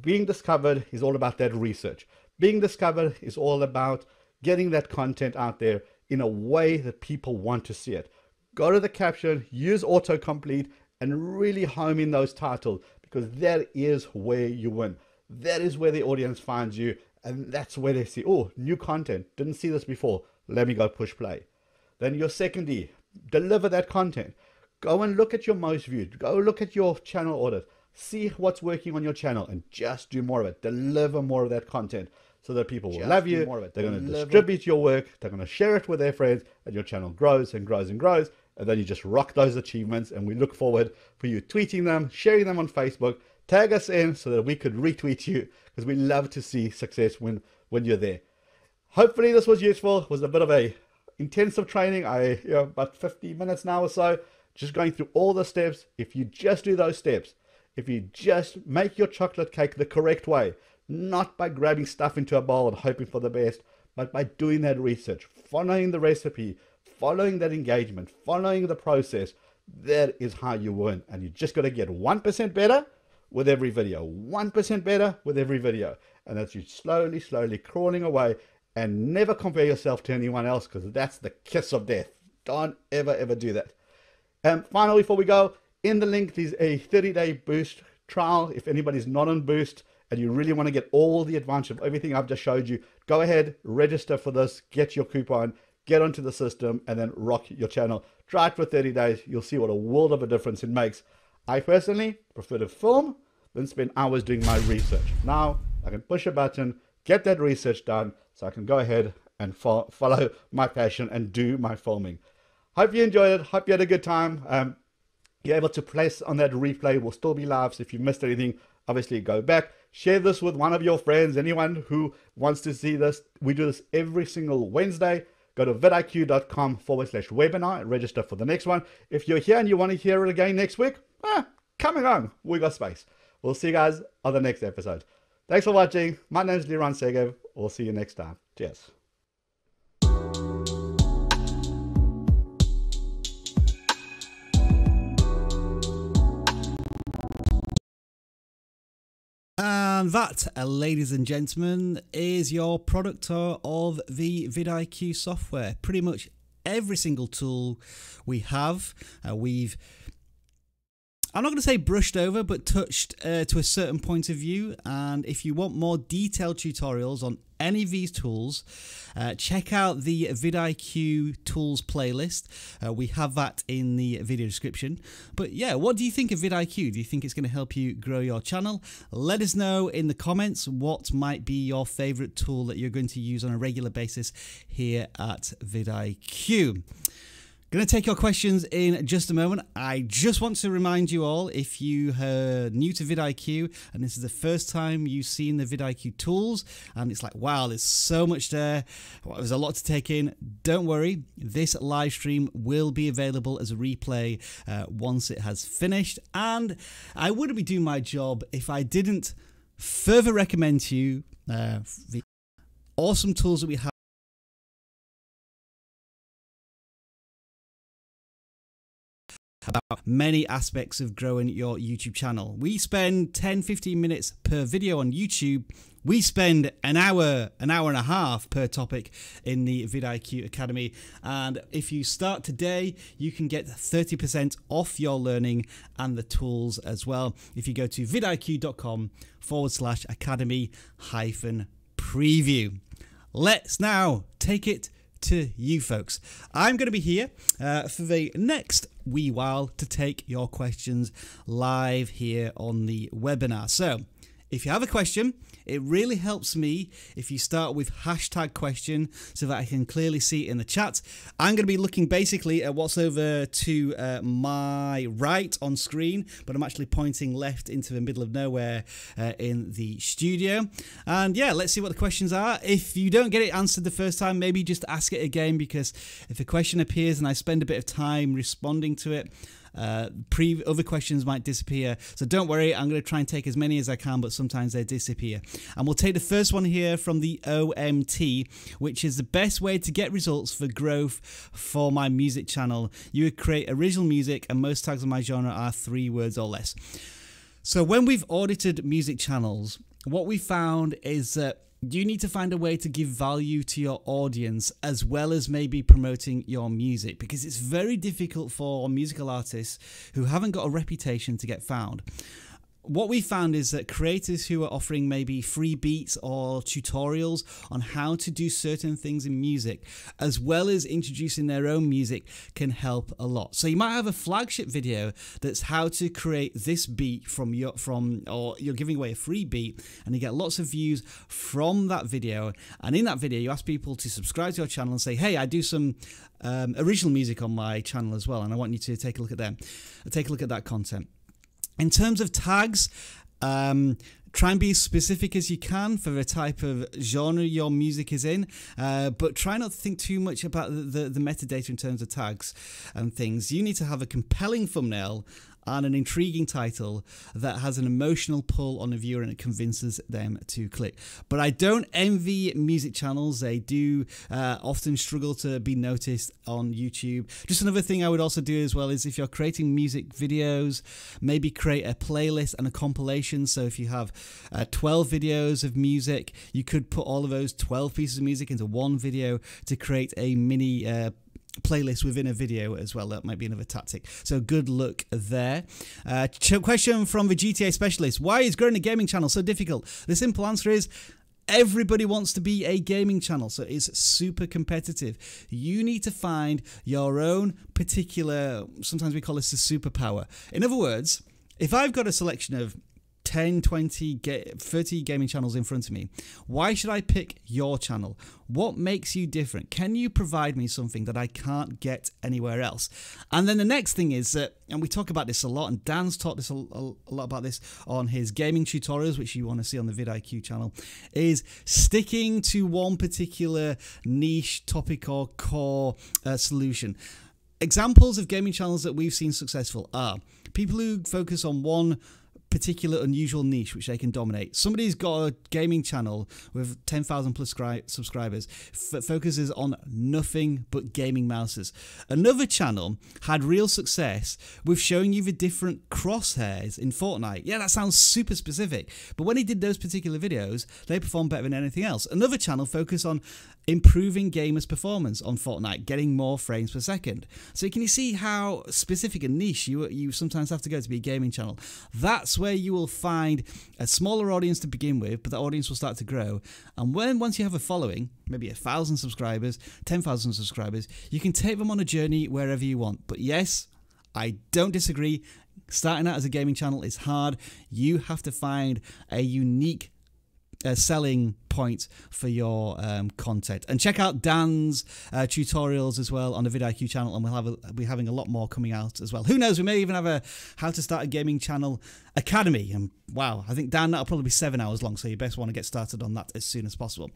Being discovered is all about that research. Being discovered is all about getting that content out there in a way that people want to see it. Go to the caption, use autocomplete, and really home in those titles, because that is where you win. That is where the audience finds you, and that's where they see, oh, new content, didn't see this before, let me go push play. Then your second D, deliver that content. Go and look at your most viewed, go look at your channel audit, see what's working on your channel, and just do more of it. Deliver more of that content so that people will love you, they're going to distribute your work, they're going to share it with their friends, and your channel grows and grows and grows. And then you just rock those achievements, and we look forward for you tweeting them, sharing them on Facebook. Tag us in so that we could retweet you, because we love to see success when you're there. Hopefully this was useful. It was a bit of a intensive training, about 50 minutes now or so, just going through all the steps. If you just do those steps, if you just make your chocolate cake the correct way, not by grabbing stuff into a bowl and hoping for the best, but by doing that research, following the recipe, following that engagement, following the process, that is how you win. And you just got to get 1% better with every video, 1% better with every video. And that's you slowly, slowly crawling away, and never compare yourself to anyone else, because that's the kiss of death. Don't ever, ever do that. And finally, before we go, in the link is a 30-day Boost trial. If anybody's not on Boost and you really want to get all the advantage of everything I've just showed you, go ahead, register for this, get your coupon, get onto the system, and then rock your channel. Try it for 30 days. You'll see what a world of a difference it makes. I personally prefer to film than spend hours doing my research. Now I can push a button, get that research done, so I can go ahead and follow my passion and do my filming. Hope you enjoyed it. Hope you had a good time. You're able to place on that replay. Will still be live, so if you missed anything, obviously go back. Share this with one of your friends, anyone who wants to see this. We do this every single Wednesday. Go to vidIQ.com/webinar and register for the next one. If you're here and you want to hear it again next week, coming on, we got space. We'll see you guys on the next episode. Thanks for watching. My name's Liron Segev. We'll see you next time. Cheers. And that, ladies and gentlemen, is your product tour of the vidIQ software. Pretty much every single tool we have, we've I'm not going to say brushed over, but touched to a certain point of view. And if you want more detailed tutorials on any of these tools, check out the vidIQ tools playlist. We have that in the video description. But yeah, what do you think of vidIQ? Do you think it's going to help you grow your channel? Let us know in the comments what might be your favorite tool that you're going to use on a regular basis here at vidIQ. Going to take your questions in just a moment. I just want to remind you all, if you are new to vidIQ and this is the first time you've seen the vidIQ tools and it's like, wow, there's so much there, well, there's a lot to take in, don't worry. This live stream will be available as a replay once it has finished. And I wouldn't be doing my job if I didn't further recommend to you the awesome tools that we have. About many aspects of growing your YouTube channel. We spend 10-15 minutes per video on YouTube. We spend an hour and a half per topic in the vidIQ Academy. And if you start today, you can get 30% off your learning and the tools as well. If you go to vidIQ.com/academy-preview. Let's now take it to you folks. I'm going to be here for the next wee while to take your questions live here on the webinar. So if you have a question, it really helps me if you start with hashtag question so that I can clearly see it in the chat. I'm going to be looking basically at what's over to my right on screen, but I'm actually pointing left into the middle of nowhere in the studio. And yeah, let's see what the questions are. If you don't get it answered the first time, maybe just ask it again, because if a question appears and I spend a bit of time responding to it, other questions might disappear. So don't worry, I'm going to try and take as many as I can, but sometimes they disappear. And we'll take the first one here from the OMT, which is the best way to get results for growth for my music channel. You would create original music and most tags on my genre are 3 words or less. So when we've audited music channels, what we found is that you need to find a way to give value to your audience as well as maybe promoting your music, because it's very difficult for musical artists who haven't got a reputation to get found. What we found is that creators who are offering maybe free beats or tutorials on how to do certain things in music, as well as introducing their own music, can help a lot. So you might have a flagship video that's how to create this beat or you're giving away a free beat and you get lots of views from that video. And in that video, you ask people to subscribe to your channel and say, hey, I do some original music on my channel as well, and I want you to take a look at them. Take a look at that content. In terms of tags, try and be as specific as you can for the type of genre your music is in, but try not to think too much about the metadata in terms of tags and things. You need to have a compelling thumbnail and an intriguing title that has an emotional pull on the viewer and it convinces them to click. But I don't envy music channels. They do often struggle to be noticed on YouTube. Just another thing I would also do as well is if you're creating music videos, maybe create a playlist and a compilation. So if you have 12 videos of music, you could put all of those 12 pieces of music into one video to create a mini playlist within a video as well. That might be another tactic. So good luck there. Question from the GTA Specialist. Why is growing a gaming channel so difficult? The simple answer is everybody wants to be a gaming channel, so it's super competitive. You need to find your own particular, sometimes we call this a superpower. In other words, if I've got a selection of 10, 20, 30 gaming channels in front of me, why should I pick your channel? What makes you different? Can you provide me something that I can't get anywhere else? And then the next thing is that, and we talk about this a lot, and Dan's taught us a lot about this on his gaming tutorials, which you want to see on the vidIQ channel, is sticking to one particular niche, topic, or core solution. Examples of gaming channels that we've seen successful are people who focus on one particular unusual niche which they can dominate. Somebody's got a gaming channel with 10,000 plus subscribers that focuses on nothing but gaming mouses. Another channel had real success with showing you the different crosshairs in Fortnite. Yeah, that sounds super specific, but when he did those particular videos, they performed better than anything else. Another channel focused on improving gamers' performance on Fortnite, getting more frames per second. So can you see how specific and niche you sometimes have to go to be a gaming channel? That's where you will find a smaller audience to begin with, but the audience will start to grow. And once you have a following, maybe 1,000 subscribers, 10,000 subscribers, you can take them on a journey wherever you want. But yes, I don't disagree. Starting out as a gaming channel is hard. You have to find a unique selling point for your content, and check out Dan's tutorials as well on the vidIQ channel, and we're having a lot more coming out as well. Who knows? We may even have a how to start a gaming channel academy. And wow, I think Dan, that'll probably be 7 hours long, so you best want to get started on that as soon as possible.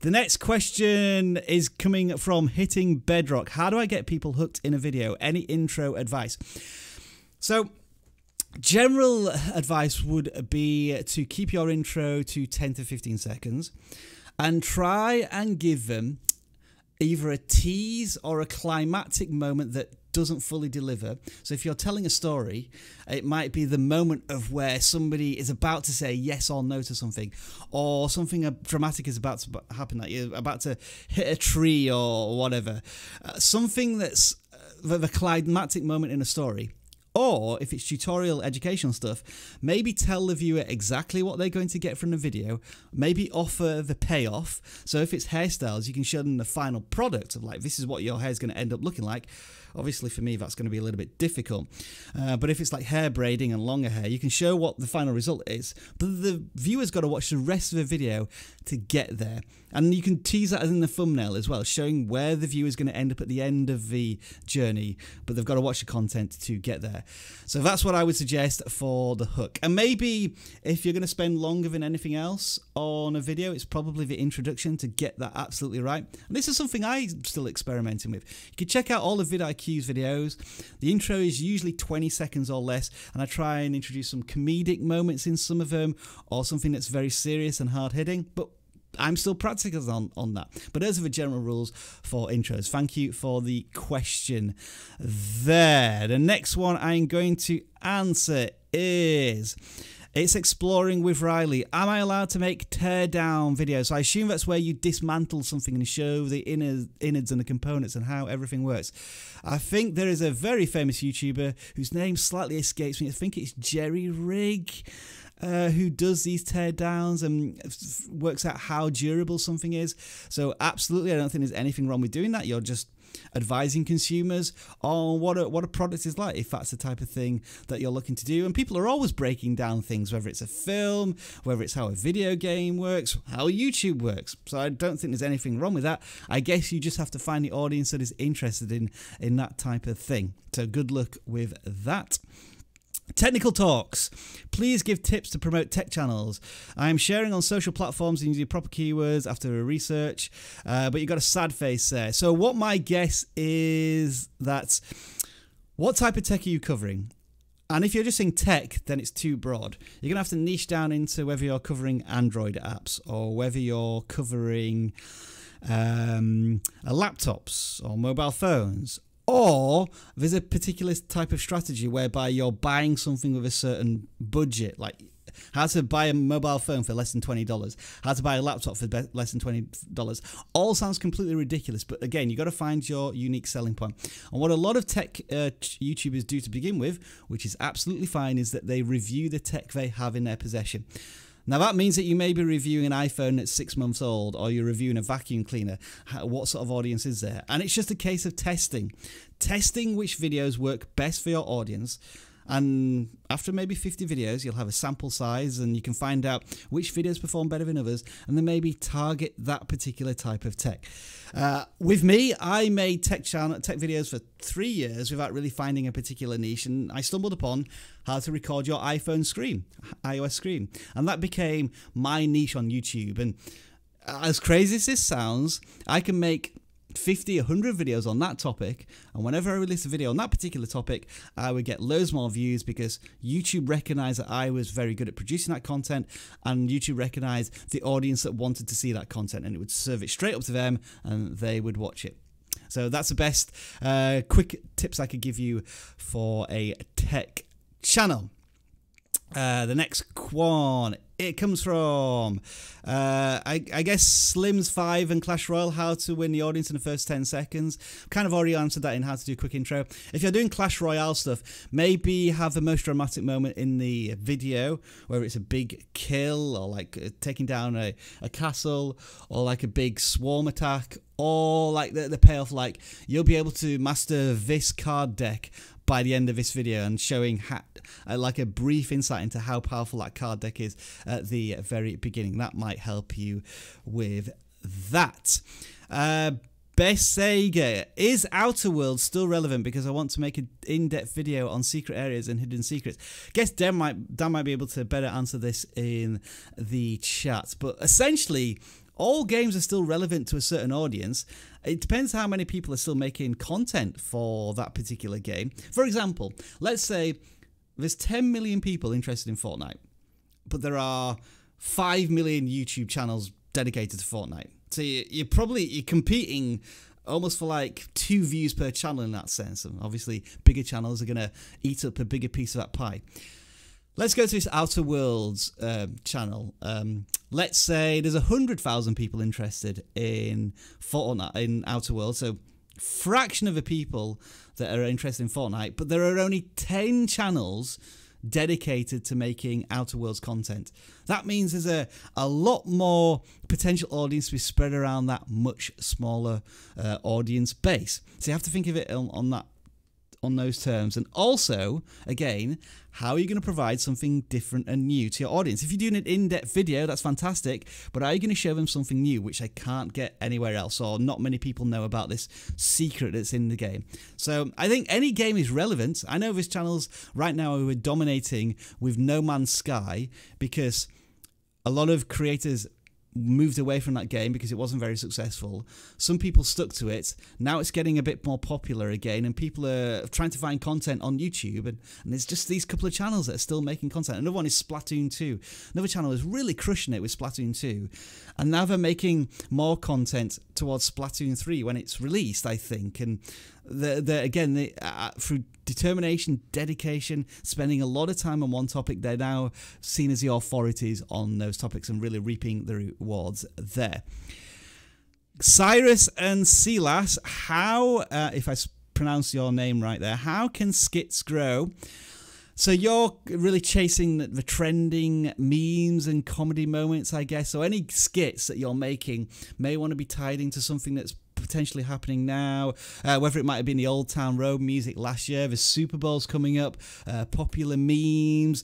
The next question is coming from Hitting Bedrock. How do I get people hooked in a video? Any intro advice? So, general advice would be to keep your intro to 10 to 15 seconds and try and give them either a tease or a climactic moment that doesn't fully deliver. So if you're telling a story, it might be the moment of where somebody is about to say yes or no to something, or something dramatic is about to happen, like you're about to hit a tree or whatever. Something that's the climactic moment in a story. Or if it's tutorial educational stuff, maybe tell the viewer exactly what they're going to get from the video, maybe offer the payoff. So if it's hairstyles, you can show them the final product of like, this is what your hair is going to end up looking like. Obviously for me, that's going to be a little bit difficult. But if it's like hair braiding and longer hair, you can show what the final result is. But the viewer's got to watch the rest of the video to get there. And you can tease that in the thumbnail as well, showing where the viewer is going to end up at the end of the journey, but they've got to watch the content to get there. So that's what I would suggest for the hook. And maybe if you're going to spend longer than anything else on a video, it's probably the introduction to get that absolutely right. And this is something I'm still experimenting with. You can check out all of vidIQ's videos. The intro is usually 20 seconds or less, and I try and introduce some comedic moments in some of them, or something that's very serious and hard-hitting, but I'm still practicing on that. But those are the general rules for intros. Thank you for the question there. The next one I'm going to answer is XExploring with Riley. Am I allowed to make teardown videos? So I assume that's where you dismantle something and show the innards and the components and how everything works. I think there is a very famous YouTuber whose name slightly escapes me. I think it's Jerry Rigg. Who does these teardowns and works out how durable something is. So absolutely, I don't think there's anything wrong with doing that. You're just advising consumers on what a product is like, if that's the type of thing that you're looking to do. And people are always breaking down things, whether it's a film, whether it's how a video game works, how YouTube works. So I don't think there's anything wrong with that. I guess you just have to find the audience that is interested in that type of thing. So good luck with that. Technical Talks. Please give tips to promote tech channels. I am sharing on social platforms and using proper keywords after a research, but you got a sad face there. So what my guess is that what type of tech are you covering? And if you're just saying tech, then it's too broad. You're going to have to niche down into whether you're covering Android apps or whether you're covering laptops or mobile phones. Or there's a particular type of strategy whereby you're buying something with a certain budget, like how to buy a mobile phone for less than $20, how to buy a laptop for less than $20. All sounds completely ridiculous, but again, you've got to find your unique selling point. And what a lot of tech YouTubers do to begin with, which is absolutely fine, is that they review the tech they have in their possession. Now that means that you may be reviewing an iPhone that's 6 months old, or you're reviewing a vacuum cleaner. What sort of audience is there? And it's just a case of testing. Testing which videos work best for your audience. And after maybe 50 videos, you'll have a sample size and you can find out which videos perform better than others, and then maybe target that particular type of tech. With me, I made tech videos for 3 years without really finding a particular niche, and I stumbled upon how to record your iPhone screen, iOS screen. And that became my niche on YouTube. And as crazy as this sounds, I can make 50, 100 videos on that topic, and whenever I release a video on that particular topic, I would get loads more views because YouTube recognized that I was very good at producing that content, and YouTube recognized the audience that wanted to see that content, and it would serve it straight up to them and they would watch it. So that's the best quick tips I could give you for a tech channel. The next one It comes from, I guess, Slims 5 and Clash Royale, how to win the audience in the first 10 seconds. Kind of already answered that in how to do a quick intro. If you're doing Clash Royale stuff, maybe have the most dramatic moment in the video, whether it's a big kill or like taking down a castle or like a big swarm attack or like the payoff, like you'll be able to master this card deck by the end of this video, and showing like a brief insight into how powerful that card deck is at the very beginning. That might help you with that. Best Sega, is Outer Worlds still relevant? Because I want to make an in-depth video on secret areas and hidden secrets. Guess Dan might be able to better answer this in the chat. But essentially, all games are still relevant to a certain audience. It depends how many people are still making content for that particular game. For example, let's say there's 10 million people interested in Fortnite, but there are 5 million YouTube channels dedicated to Fortnite. So you're competing almost for like 2 views per channel in that sense. And obviously, bigger channels are going to eat up a bigger piece of that pie. Let's go to this Outer Worlds channel. Let's say there's 100,000 people interested in Fortnite, in Outer Worlds, so fraction of the people that are interested in Fortnite, but there are only 10 channels dedicated to making Outer Worlds content. That means there's a lot more potential audience to be spread around that much smaller audience base. So you have to think of it on those terms. And also, again, how are you going to provide something different and new to your audience? If you're doing an in-depth video, that's fantastic, but are you going to show them something new, which they can't get anywhere else, or not many people know about this secret that's in the game? So I think any game is relevant. I know there's channels right now who are dominating with No Man's Sky because a lot of creators moved away from that game because it wasn't very successful. Some people stuck to it. Now it's getting a bit more popular again, and people are trying to find content on YouTube, and there's just these couple of channels that are still making content. Another one is Splatoon 2. Another channel is really crushing it with Splatoon 2, and now they're making more content towards Splatoon 3 when it's released, I think. And again, through determination, dedication, spending a lot of time on one topic, they're now seen as the authorities on those topics and really reaping the rewards there. Cyrus and Silas, how, if I pronounce your name right there, how can skits grow? So you're really chasing the trending memes and comedy moments, I guess. So any skits that you're making may want to be tied into something that's potentially happening now, whether it might have been the Old Town Road music last year, the Super Bowl's coming up, popular memes,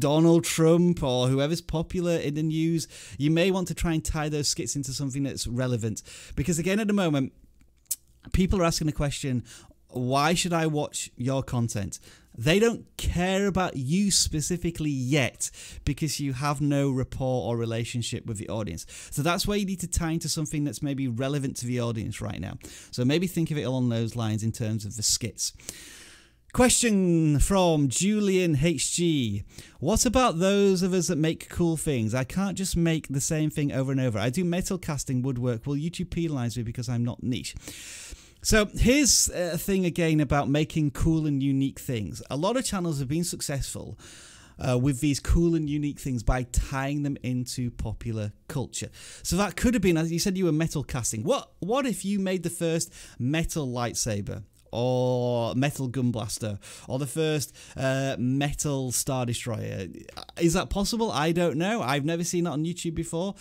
Donald Trump or whoever's popular in the news. You may want to try and tie those skits into something that's relevant, because again, at the moment, people are asking the question, why should I watch your content? They don't care about you specifically yet, because you have no rapport or relationship with the audience. So that's why you need to tie into something that's maybe relevant to the audience right now. So maybe think of it along those lines in terms of the skits. Question from Julian HG. What about those of us that make cool things? I can't just make the same thing over and over. I do metal casting, woodwork. Will YouTube penalize me because I'm not niche? So here's a thing again about making cool and unique things. A lot of channels have been successful with these cool and unique things by tying them into popular culture. So that could have been, as you said, you were metal casting. What if you made the first metal lightsaber, or metal gunblaster, or the first metal star destroyer? Is that possible? I don't know. I've never seen that on YouTube before.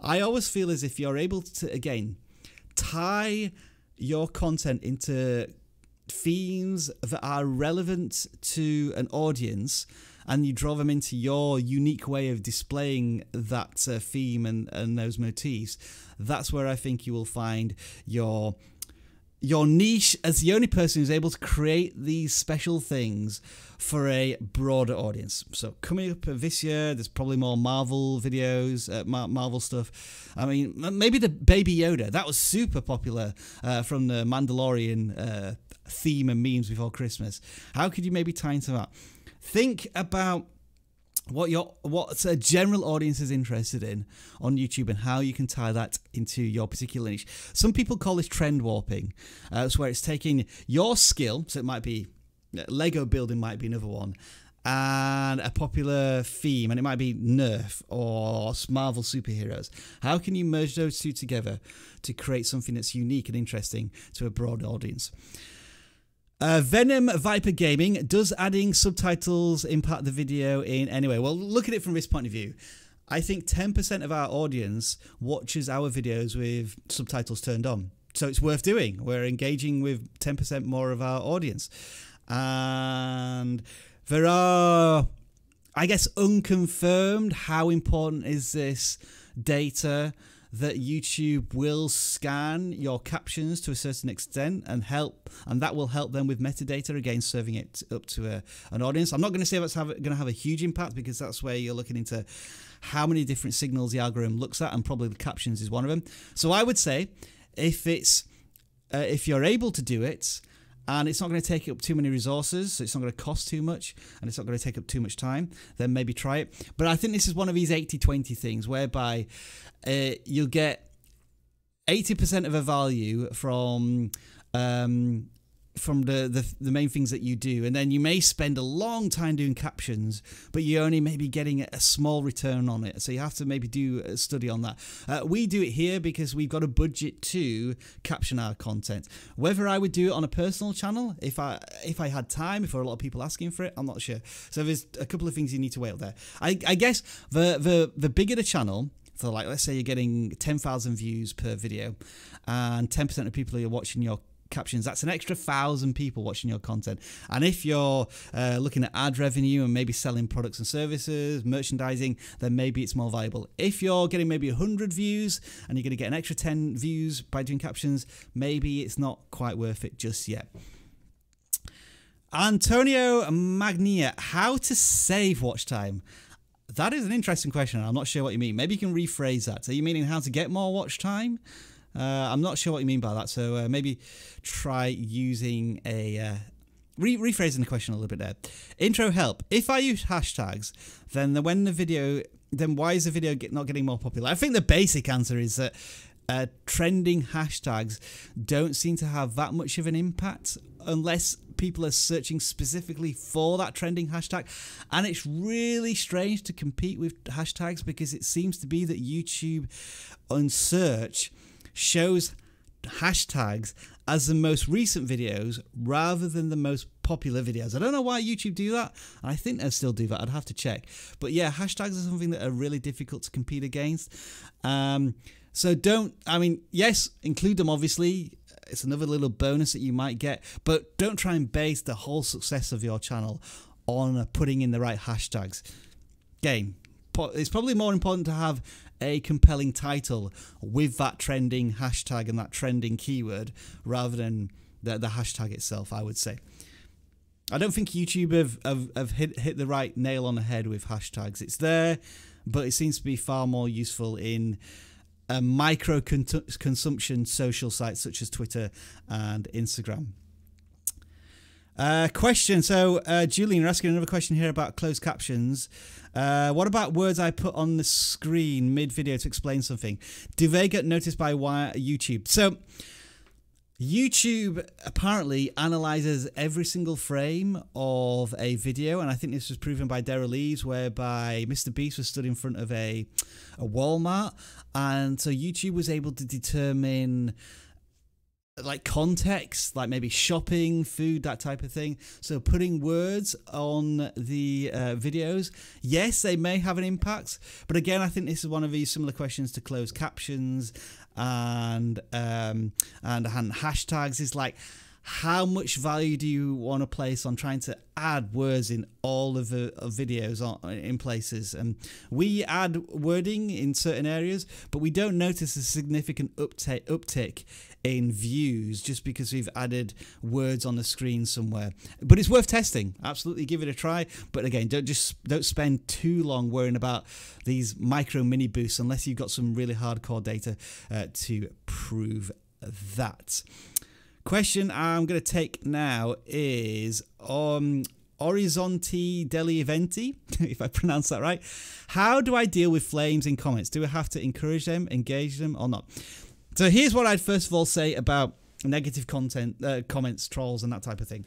I always feel as if you're able to, again, tie your content into themes that are relevant to an audience, and you draw them into your unique way of displaying that theme and those motifs. That's where I think you will find your niche as the only person who's able to create these special things for a broader audience. So coming up this year, there's probably more Marvel videos, Marvel stuff. I mean, maybe the Baby Yoda. That was super popular from the Mandalorian theme and memes before Christmas. How could you maybe tie into that? Think about what a general audience is interested in on YouTube and how you can tie that into your particular niche. Some people call this trend warping. It's where it's taking your skill, so it might be Lego building might be another one, and a popular theme, and it might be Nerf or Marvel superheroes. How can you merge those two together to create something that's unique and interesting to a broad audience? Venom Viper Gaming, does adding subtitles impact the video in any way? Well, look at it from this point of view. I think 10% of our audience watches our videos with subtitles turned on. So it's worth doing. We're engaging with 10% more of our audience. And there are, I guess, unconfirmed how important is this data that YouTube will scan your captions to a certain extent and help, and that will help them with metadata, again, serving it up to an audience. I'm not going to say that's going to have a huge impact, because that's where you're looking into how many different signals the algorithm looks at, and probably the captions is one of them. So I would say if you're able to do it, and it's not going to take up too many resources, so it's not going to cost too much, and it's not going to take up too much time, then maybe try it. But I think this is one of these 80-20 things, whereby you'll get 80% of a value from the main things that you do, and then you may spend a long time doing captions, but you're only maybe getting a small return on it. So you have to maybe do a study on that. We do it here because we've got a budget to caption our content. Whether I would do it on a personal channel, if I had time, if there were a lot of people asking for it, I'm not sure. So there's a couple of things you need to weigh up there. I guess the bigger the channel, so like let's say you're getting 10,000 views per video, and 10% of people who are watching your captions, that's an extra 1,000 people watching your content. And if you're looking at ad revenue and maybe selling products and services, merchandising, then maybe it's more valuable. If you're getting maybe 100 views and you're going to get an extra 10 views by doing captions, maybe it's not quite worth it just yet. Antonio Magnia, how to save watch time? That is an interesting question. I'm not sure what you mean. Maybe you can rephrase that. Are you meaning how to get more watch time? I'm not sure what you mean by that, so maybe try using a... rephrasing the question a little bit there. Intro help. If I use hashtags, then why is the video not getting more popular? I think the basic answer is that trending hashtags don't seem to have that much of an impact unless people are searching specifically for that trending hashtag. And it's really strange to compete with hashtags, because it seems to be that YouTube on search shows hashtags as the most recent videos rather than the most popular videos. I don't know why YouTube do that. I think they still do that. I'd have to check. But yeah, hashtags are something that are really difficult to compete against. So don't, I mean, yes, include them, obviously. It's another little bonus that you might get. But don't try and base the whole success of your channel on putting in the right hashtags. Game. It's probably more important to have a compelling title with that trending hashtag and that trending keyword rather than the hashtag itself, I would say. I don't think YouTube have hit the right nail on the head with hashtags. It's there, but it seems to be far more useful in a micro consumption social sites such as Twitter and Instagram. Question. So, Julian, you're asking another question here about closed captions. What about words I put on the screen mid-video to explain something? Do they get noticed by YouTube? So, YouTube apparently analyzes every single frame of a video, and I think this was proven by Dara Leaves, whereby Mr. Beast was stood in front of a Walmart, and so YouTube was able to determine like context, like maybe shopping, food, that type of thing. So putting words on the videos, yes, they may have an impact. But again, I think this is one of these similar questions to closed captions and hashtags. Is like, how much value do you want to place on trying to add words in all of the videos in places? And we add wording in certain areas, but we don't notice a significant uptick in views just because we've added words on the screen somewhere. But it's worth testing. Absolutely, give it a try. But again, don't spend too long worrying about these micro mini boosts unless you've got some really hardcore data to prove that. Question I'm going to take now is Orizzonti Deli Eventi, if I pronounce that right. How do I deal with flames in comments? Do I have to encourage them, engage them, or not? So here's what I'd first of all say about negative content, comments, trolls, and that type of thing.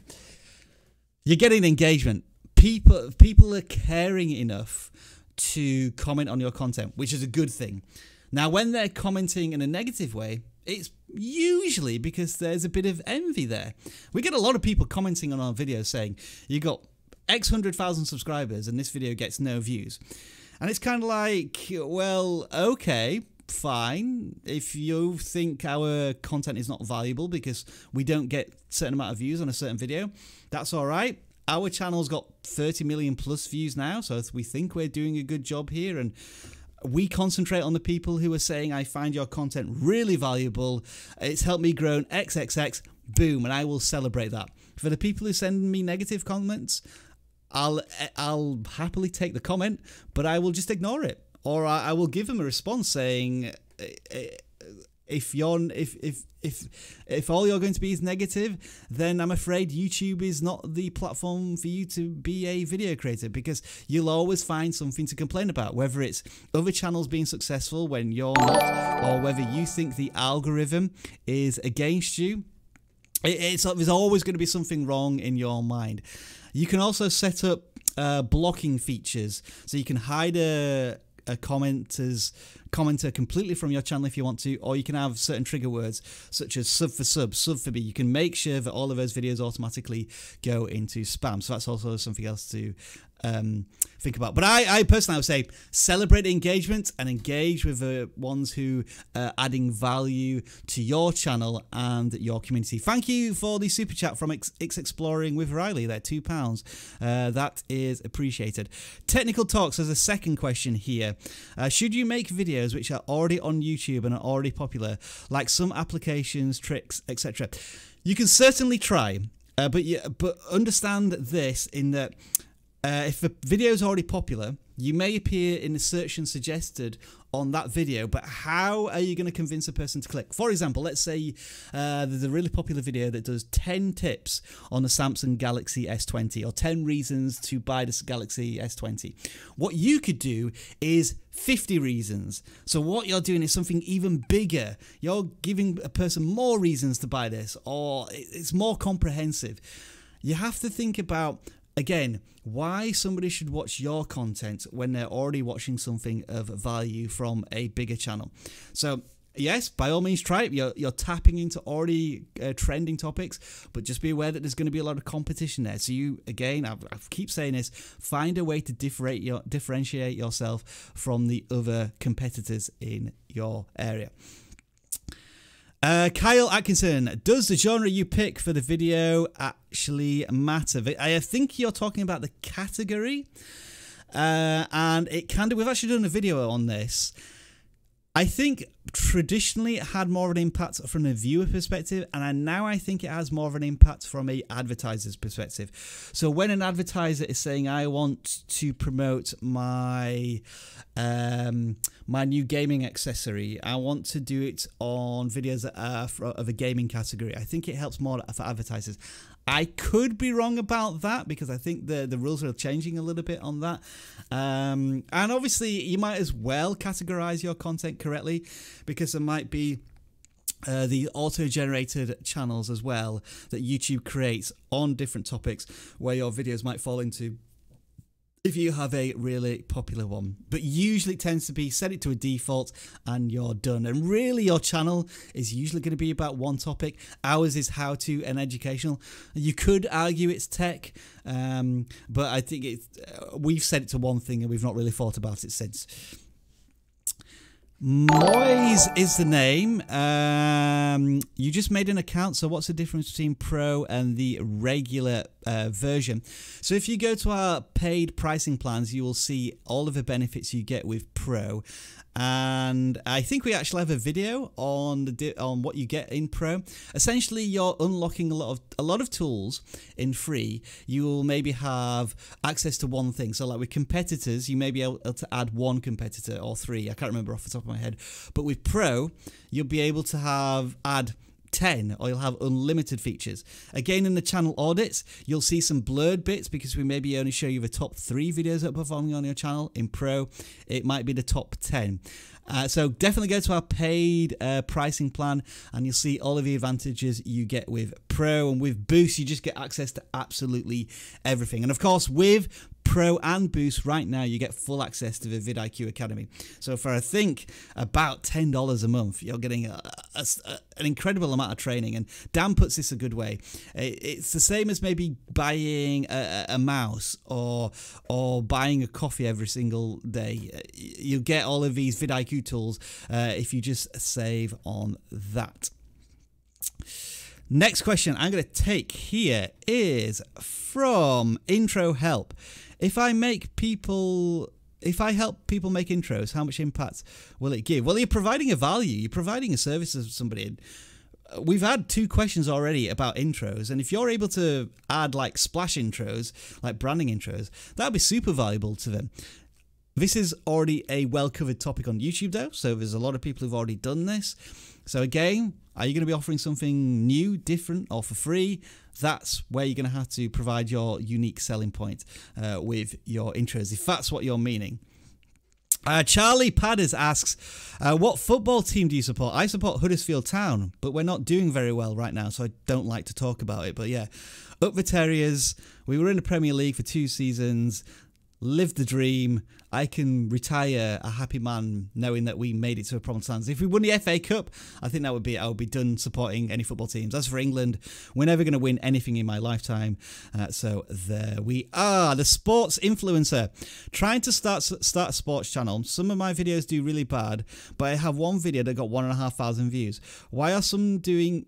You're getting engagement. people are caring enough to comment on your content, which is a good thing. Now, when they're commenting in a negative way, it's usually because there's a bit of envy there. We get a lot of people commenting on our videos saying, you got X 100,000 subscribers and this video gets no views. And it's kind of like, well, okay, fine. If you think our content is not valuable because we don't get a certain amount of views on a certain video, that's all right. Our channel's got 30 million plus views now, so we think we're doing a good job here. And we concentrate on the people who are saying, I find your content really valuable. It's helped me grow an XXX. Boom. And I will celebrate that. For the people who send me negative comments, I'll happily take the comment, but I will just ignore it. Or I will give them a response saying, if all you're going to be is negative, then I'm afraid YouTube is not the platform for you to be a video creator, because you'll always find something to complain about, whether it's other channels being successful when you're not, or whether you think the algorithm is against you. There's always going to be something wrong in your mind. You can also set up blocking features, so you can hide a commenter completely from your channel if you want to, or you can have certain trigger words such as sub for sub, sub for B. You can make sure that all of those videos automatically go into spam. So that's also something else to think about. But I personally would say celebrate engagement and engage with the ones who are adding value to your channel and your community. Thank you for the super chat from XExploring with Riley there, £2. That is appreciated. Technical Talks has a second question here. Should you make videos which are already on YouTube and are already popular, like some applications, tricks, etc.? You can certainly try, but understand this in that if the video is already popular, you may appear in the search and suggested on that video, but how are you going to convince a person to click? For example, let's say there's a really popular video that does 10 tips on the Samsung Galaxy S20, or 10 reasons to buy this Galaxy S20. What you could do is 50 reasons. So what you're doing is something even bigger. You're giving a person more reasons to buy this, or it's more comprehensive. You have to think about, again, why somebody should watch your content when they're already watching something of value from a bigger channel. So yes, by all means try it. You're tapping into already trending topics, but just be aware that there's going to be a lot of competition there. So you, again, I keep saying this, find a way to differentiate yourself from the other competitors in your area. Kyle Atkinson, does the genre you pick for the video actually matter? I think you're talking about the category, and it can do. We've actually done a video on this. I think traditionally it had more of an impact from a viewer perspective, and now I think it has more of an impact from an advertiser's perspective. So when an advertiser is saying, I want to promote my my new gaming accessory, I want to do it on videos that are of a gaming category, I think it helps more for advertisers. I could be wrong about that, because I think the rules are changing a little bit on that. And obviously, you might as well categorize your content correctly, because there might be the auto-generated channels as well that YouTube creates on different topics where your videos might fall into if you have a really popular one. But usually it tends to be set it to a default and you're done. And really your channel is usually going to be about one topic. Ours is how-to and educational. You could argue it's tech, but I think we've set it to one thing and we've not really thought about it since. Moise is the name. You just made an account, so what's the difference between Pro and the regular version? So if you go to our paid pricing plans, you will see all of the benefits you get with Pro. And I think we actually have a video on what you get in Pro. Essentially, you're unlocking a lot of tools in free. You will maybe have access to one thing. So like with competitors, you may be able to add one competitor or three. I can't remember off the top of my head. But with Pro, you'll be able to add 10, or you'll have unlimited features. Again, in the channel audits, you'll see some blurred bits because we maybe only show you the top 3 videos that are performing on your channel. In Pro, it might be the top 10. So definitely go to our paid pricing plan and you'll see all of the advantages you get with Pro, and with Boost you just get access to absolutely everything. And of course with Pro and Boost right now you get full access to the vidIQ Academy. So for I think about $10 a month you're getting an incredible amount of training, and Dan puts this a good way. It's the same as maybe buying a mouse or buying a coffee every single day. You'll get all of these vidIQ tools if you just save on that. Next question I'm going to take here is from Intro Help. If I help people make intros, how much impact will it give? Well, you're providing a value. You're providing a service to somebody. We've had two questions already about intros, and if you're able to add like splash intros, like branding intros, that'd be super valuable to them. This is already a well-covered topic on YouTube though, so there's a lot of people who've already done this. So again, are you going to be offering something new, different, or for free? That's where you're going to have to provide your unique selling point with your intros, if that's what you're meaning. Charlie Padders asks, what football team do you support? I support Huddersfield Town, but we're not doing very well right now, so I don't like to talk about it. But yeah, up the Terriers. We were in the Premier League for 2 seasons. Live the dream. I can retire a happy man knowing that we made it to a promised stands. If we won the FA Cup, I think that would be I would be done supporting any football teams. As for England, we're never going to win anything in my lifetime. So there we are. The sports influencer. Trying to start a sports channel. Some of my videos do really bad, but I have one video that got 1,500 views. Why are some doing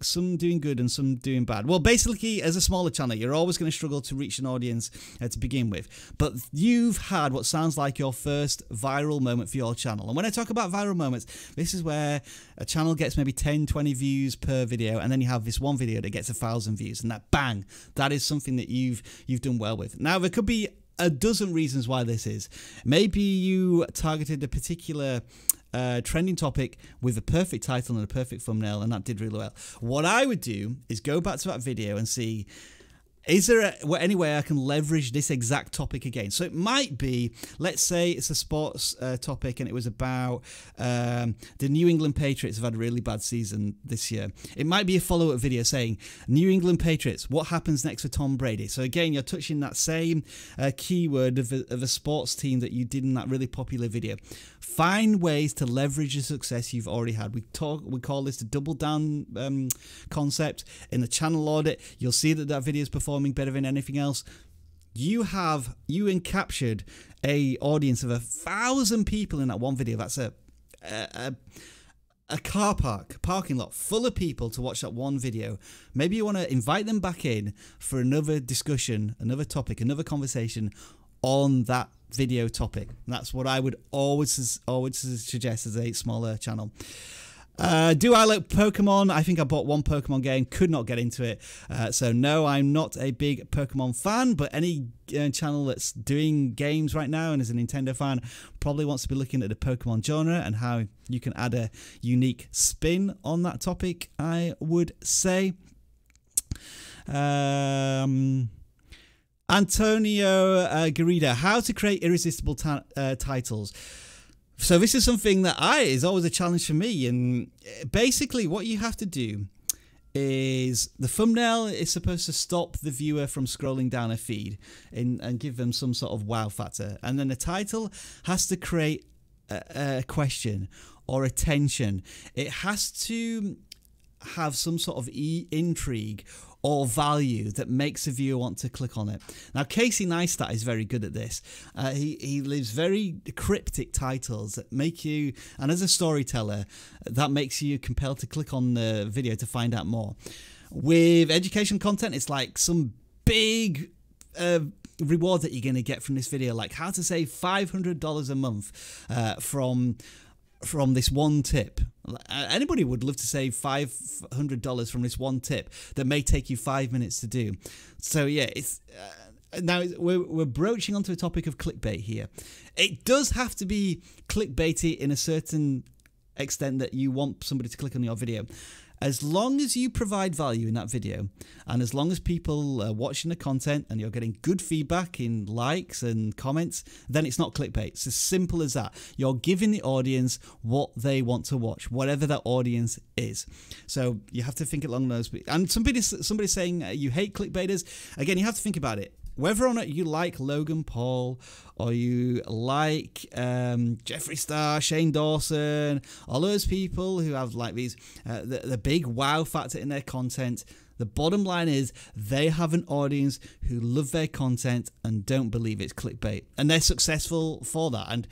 good and some doing bad? Well, basically, as a smaller channel, you're always going to struggle to reach an audience to begin with. But you've had what sounds like your first viral moment for your channel. And when I talk about viral moments, this is where a channel gets maybe 10, 20 views per video, and then you have this one video that gets 1,000 views, and that bang, that is something that you've done well with. Now, there could be a dozen reasons why this is. Maybe you targeted a particular trending topic with a perfect title and a perfect thumbnail, and that did really well. What I would do is go back to that video and see, is there any way I can leverage this exact topic again? So it might be, let's say it's a sports topic and it was about the New England Patriots have had a really bad season this year. It might be a follow-up video saying, New England Patriots, what happens next for Tom Brady? So again, you're touching that same keyword of a sports team that you did in that really popular video. Find ways to leverage the success you've already had. We call this the double down concept. In the channel audit, you'll see that that video is performing better than anything else. You encaptured a audience of 1,000 people in that one video. That's a car parking lot full of people to watch that one video. Maybe you want to invite them back in for another discussion, another topic, another conversation on that video topic. And that's what I would always suggest as a smaller channel. Do I like Pokemon? I think I bought one Pokemon game, could not get into it. So no, I'm not a big Pokemon fan, but any channel that's doing games right now and is a Nintendo fan probably wants to be looking at the Pokemon genre and how you can add a unique spin on that topic, I would say. Antonio Garida, how to create irresistible titles. So this is something that is always a challenge for me, and basically what you have to do is the thumbnail is supposed to stop the viewer from scrolling down a feed and give them some sort of wow factor, and then the title has to create a question or a tension. It has to have some sort of intrigue or value that makes the viewer want to click on it. Now, Casey Neistat is very good at this. He lives very cryptic titles that make you, and as a storyteller, that makes you compelled to click on the video to find out more. With education content, it's like some big reward that you're going to get from this video, like how to save $500 a month from this one tip. Anybody would love to save $500 from this one tip that may take you 5 minutes to do. So yeah, it's now we're broaching onto a topic of clickbait here. It does have to be clickbaity in a certain extent that you want somebody to click on your video. As long as you provide value in that video, and as long as people are watching the content and you're getting good feedback in likes and comments, then it's not clickbait. It's as simple as that. You're giving the audience what they want to watch, whatever that audience is. So you have to think along those. And somebody's saying you hate clickbaiters. Again, you have to think about it. Whether or not you like Logan Paul, or you like Jeffree Star, Shane Dawson, all those people who have like these, the big wow factor in their content, the bottom line is they have an audience who love their content and don't believe it's clickbait. And they're successful for that. And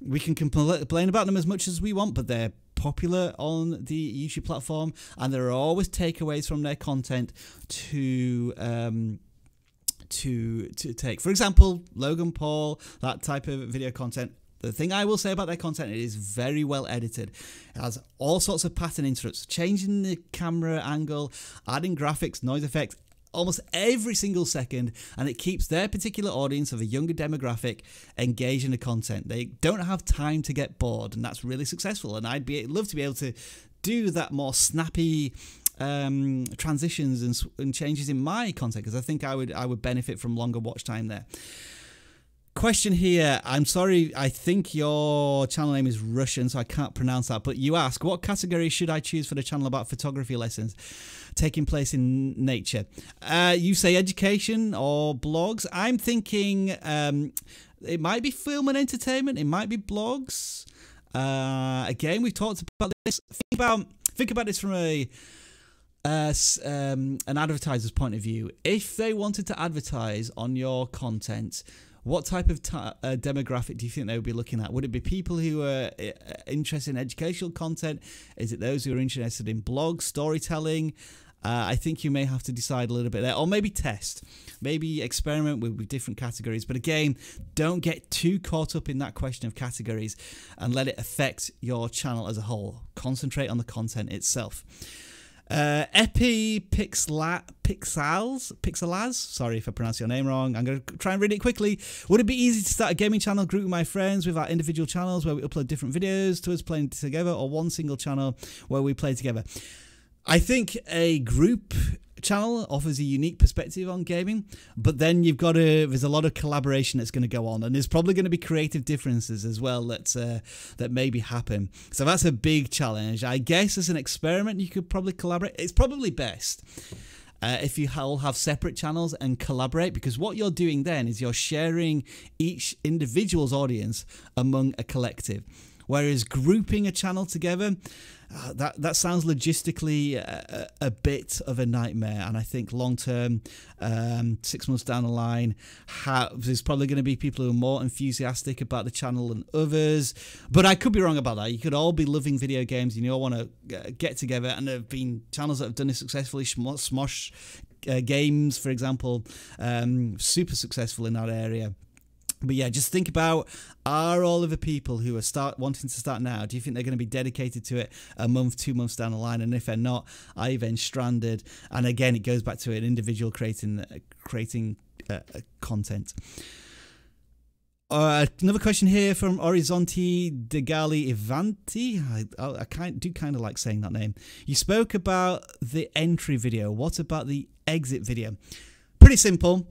we can complain about them as much as we want, but they're popular on the YouTube platform. And there are always takeaways from their content to take. For example, Logan Paul, that type of video content. The thing I will say about their content, it is very well edited. It has all sorts of pattern interrupts, changing the camera angle, adding graphics, noise effects, almost every single second, and it keeps their particular audience of a younger demographic engaged in the content. They don't have time to get bored, and that's really successful. And I'd love to be able to do that more snappy transitions and changes in my content, because I think I would benefit from longer watch time there. Question here. I'm sorry, I think your channel name is Russian, so I can't pronounce that, but you ask, what category should I choose for the channel about photography lessons taking place in nature? You say education or blogs. I'm thinking it might be film and entertainment, it might be blogs. Again, we've talked about this. Think about this from a an advertiser's point of view. If they wanted to advertise on your content, what type of demographic do you think they would be looking at? Would it be people who are interested in educational content? Is it those who are interested in blogs, storytelling? I think you may have to decide a little bit there, or maybe test, maybe experiment with different categories. But again, don't get too caught up in that question of categories and let it affect your channel as a whole. Concentrate on the content itself. Epipixelaz, sorry if I pronounce your name wrong. I'm going to try and read it quickly. Would it be easy to start a gaming channel group with my friends with our individual channels where we upload different videos to us playing together, or one single channel where we play together? I think a group channel offers a unique perspective on gaming, but then you've got to, there's a lot of collaboration that's going to go on, and there's probably going to be creative differences as well that maybe happen. So that's a big challenge. I guess as an experiment, you could probably collaborate. It's probably best if you all have separate channels and collaborate, because what you're doing then is you're sharing each individual's audience among a collective. Whereas grouping a channel together, that sounds logistically a bit of a nightmare. And I think long term, 6 months down the line, there's probably going to be people who are more enthusiastic about the channel than others. But I could be wrong about that. You could all be loving video games and you all want to get together. And there have been channels that have done this successfully. Smosh Games, for example, super successful in that area. But yeah, just think about, are all of the people who are wanting to start now, do you think they're going to be dedicated to it a month, 2 months down the line? And if they're not, are you then stranded? And again, it goes back to an individual creating content. Another question here from Orizzonti Degali Ivanti. I kind of like saying that name. You spoke about the entry video. What about the exit video? Pretty simple.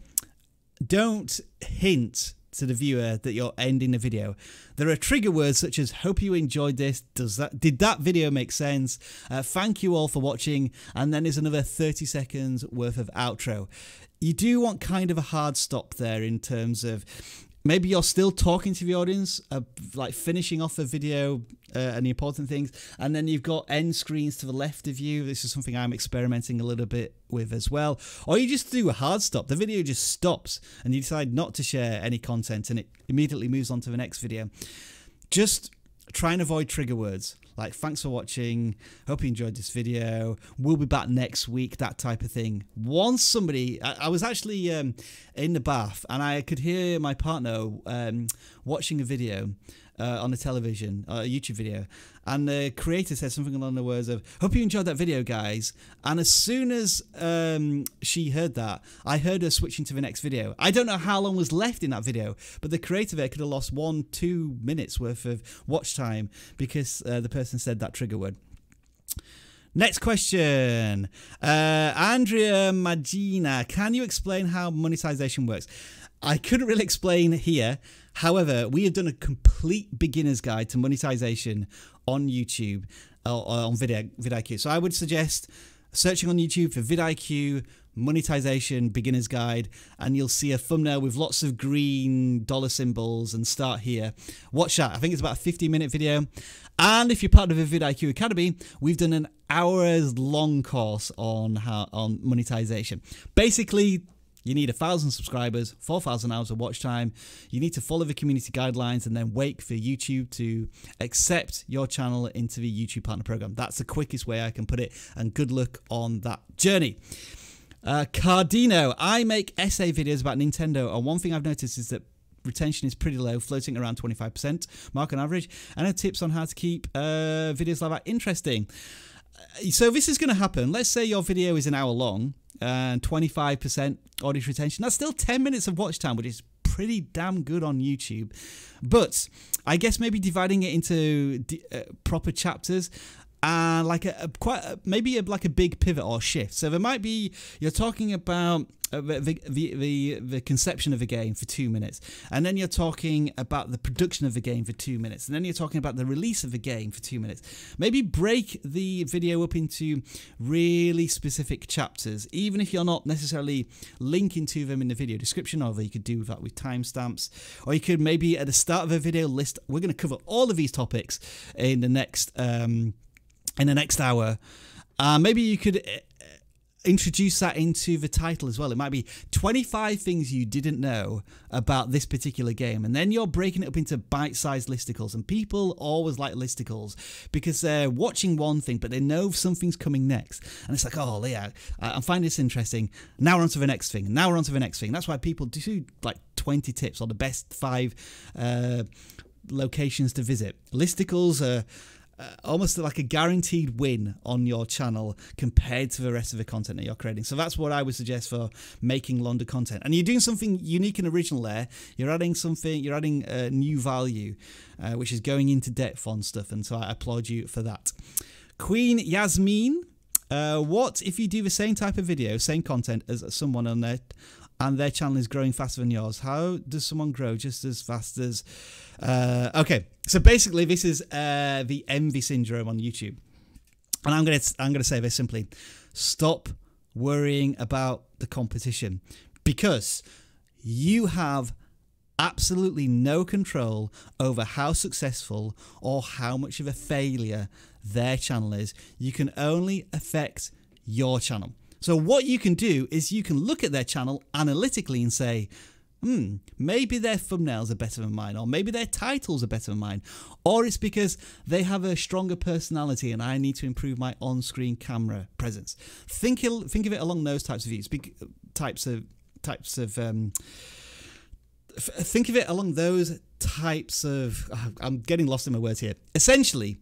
Don't hint to the viewer that you're ending the video. There are trigger words such as hope you enjoyed this, did that video make sense, thank you all for watching, and then there's another 30 seconds worth of outro. You do want kind of a hard stop there, in terms of maybe you're still talking to the audience, like finishing off the video and the important things, and then you've got end screens to the left of you. This is something I'm experimenting a little bit with as well. Or you just do a hard stop. The video just stops and you decide not to share any content and it immediately moves on to the next video. Just try and avoid trigger words like thanks for watching, hope you enjoyed this video, we'll be back next week, that type of thing. Once somebody, I was actually in the bath and I could hear my partner watching a video on the television, a YouTube video, and the creator said something along the words of, hope you enjoyed that video, guys. And as soon as she heard that, I heard her switching to the next video. I don't know how long was left in that video, but the creator there could have lost 1-2 minutes worth of watch time because the person said that trigger word. Next question. Andrea Magina, can you explain how monetization works? I couldn't really explain here. However, we have done a complete beginner's guide to monetization on YouTube, on vidIQ. So I would suggest searching on YouTube for vidIQ monetization beginner's guide, and you'll see a thumbnail with lots of green dollar symbols, and start here. Watch that. I think it's about a 15-minute video. And if you're part of the vidIQ Academy, we've done an hour-long course on monetization. Basically, you need 1,000 subscribers, 4,000 hours of watch time. You need to follow the community guidelines and then wait for YouTube to accept your channel into the YouTube Partner Program. That's the quickest way I can put it, and good luck on that journey. Cardino, I make essay videos about Nintendo, and one thing I've noticed is that retention is pretty low, floating around 25% mark on average, and I have tips on how to keep videos like that interesting. So this is going to happen. Let's say your video is an hour long, and 25% audience retention. That's still 10 minutes of watch time, which is pretty damn good on YouTube. But I guess maybe dividing it into proper chapters, like maybe a big pivot or shift. So there might be, you're talking about the conception of a game for 2 minutes, and then you're talking about the production of the game for 2 minutes, and then you're talking about the release of the game for 2 minutes. Maybe break the video up into really specific chapters, even if you're not necessarily linking to them in the video description, although you could do that with timestamps. Or you could maybe at the start of a video list, we're going to cover all of these topics in the next hour. Maybe you could introduce that into the title as well. It might be 25 things you didn't know about this particular game, and then you're breaking it up into bite-sized listicles. And people always like listicles because they're watching one thing, but they know something's coming next, and it's like, oh yeah, I find this interesting. Now we're on to the next thing. Now we're on to the next thing. That's why people do like 20 tips or the best 5 locations to visit. Listicles are almost like a guaranteed win on your channel compared to the rest of the content that you're creating. So that's what I would suggest for making longer content. And you're doing something unique and original there. You're adding something, you're adding new value, which is going into depth on stuff. And so I applaud you for that. Queen Yasmin, what if you do the same type of video, same content as someone on there, and their channel is growing faster than yours? How does someone grow just as fast as... okay, so basically this is the envy syndrome on YouTube. And I'm gonna say this simply. Stop worrying about the competition, because you have absolutely no control over how successful or how much of a failure their channel is. You can only affect your channel. So what you can do is you can look at their channel analytically and say, maybe their thumbnails are better than mine, or maybe their titles are better than mine, or it's because they have a stronger personality and I need to improve my on-screen camera presence. Think of it along those types of views, think of it along those types of... I'm getting lost in my words here. Essentially,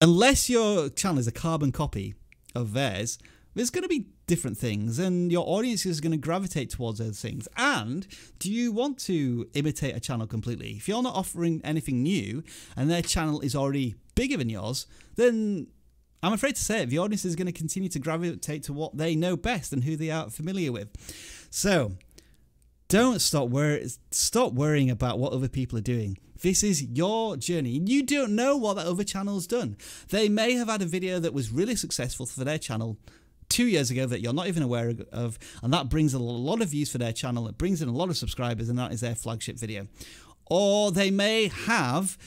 unless your channel is a carbon copy of theirs, there's going to be different things, and your audience is going to gravitate towards those things. And do you want to imitate a channel completely? If you're not offering anything new and their channel is already bigger than yours, then I'm afraid to say it, the audience is going to continue to gravitate to what they know best and who they are familiar with. So don't stop worrying about what other people are doing. This is your journey. You don't know what that other channel's done. They may have had a video that was really successful for their channel 2 years ago that you're not even aware of, and that brings a lot of views for their channel, it brings in a lot of subscribers, and that is their flagship video. Or they may have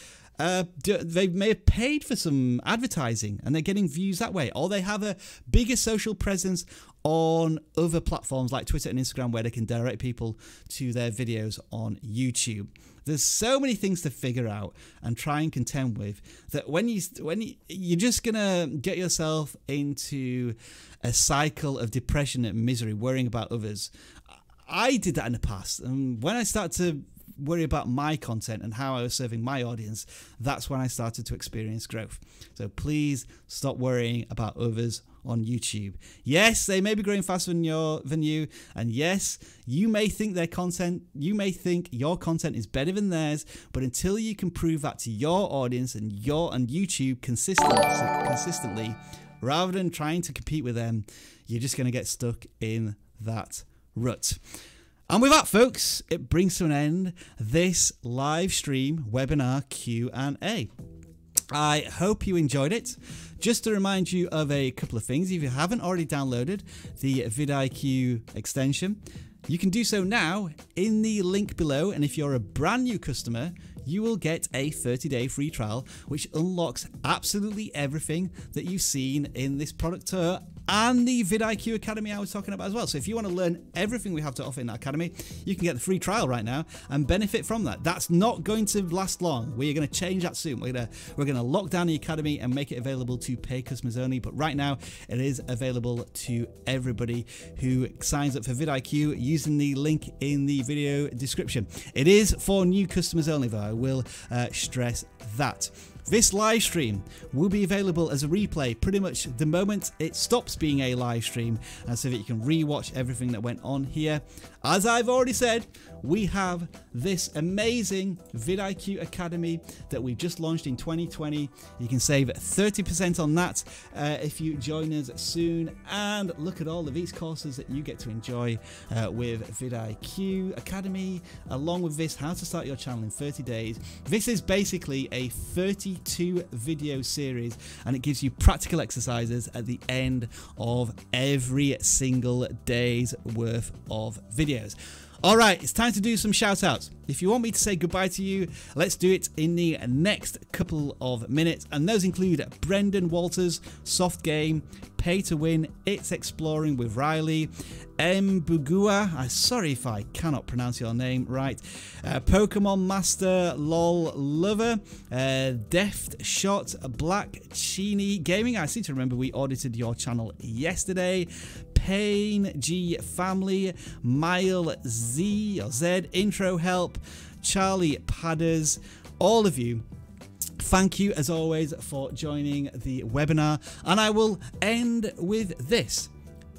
paid for some advertising and they're getting views that way, or they have a bigger social presence on other platforms like Twitter and Instagram where they can direct people to their videos on YouTube. There's so many things to figure out and try and contend with that you're just gonna get yourself into a cycle of depression and misery, worrying about others. I did that in the past, and when I started to worry about my content and how I was serving my audience, that's when I started to experience growth. So please stop worrying about others on YouTube. Yes, they may be growing faster than you, and yes, you may think your content is better than theirs, but until you can prove that to your audience and YouTube consistently, rather than trying to compete with them, you're just going to get stuck in that rut. And with that, folks, it brings to an end this live stream webinar Q&A. I hope you enjoyed it. Just to remind you of a couple of things, if you haven't already downloaded the vidIQ extension, you can do so now in the link below, and if you're a brand new customer, you will get a 30-day free trial, which unlocks absolutely everything that you've seen in this product tour and the vidIQ Academy I was talking about as well. So if you want to learn everything we have to offer in that academy, you can get the free trial right now and benefit from that. That's not going to last long. We're going to change that soon. We're going to lock down the academy and make it available to pay customers only. But right now, it is available to everybody who signs up for vidIQ using the link in the video description. It is for new customers only, though. I will stress that. This live stream will be available as a replay pretty much the moment it stops being a live stream, and so that you can re-watch everything that went on here. As I've already said, we have this amazing vidIQ Academy that we just launched in 2020. You can save 30% on that if you join us soon, and look at all of these courses that you get to enjoy with vidIQ Academy, along with this how to start your channel in 30 days. This is basically a 32 video series, and it gives you practical exercises at the end of every single day's worth of videos. All right, it's time to do some shout outs. If you want me to say goodbye to you, let's do it in the next couple of minutes. And those include Brendan Walters, Soft Game, Pay to Win, It's Exploring with Riley, Mbugui, I'm sorry if I cannot pronounce your name right, Pokemon Master, LOL Lover, Deft Shot, Black Chini Gaming, I seem to remember we audited your channel yesterday, Pain G Family, Mile Z or Z, Intro Help, Charlie Padders, all of you. Thank you, as always, for joining the webinar. And I will end with this.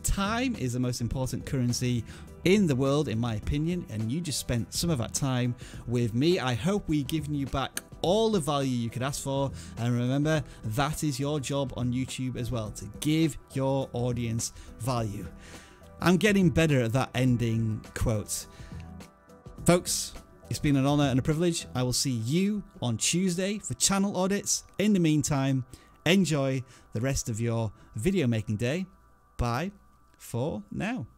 Time is the most important currency in the world, in my opinion, and you just spent some of that time with me. I hope we've given you back all the value you could ask for. And remember, that is your job on YouTube as well, to give your audience value. I'm getting better at that ending quote. Folks, it's been an honor and a privilege. I will see you on Tuesday for channel audits. In the meantime, enjoy the rest of your video making day. Bye for now.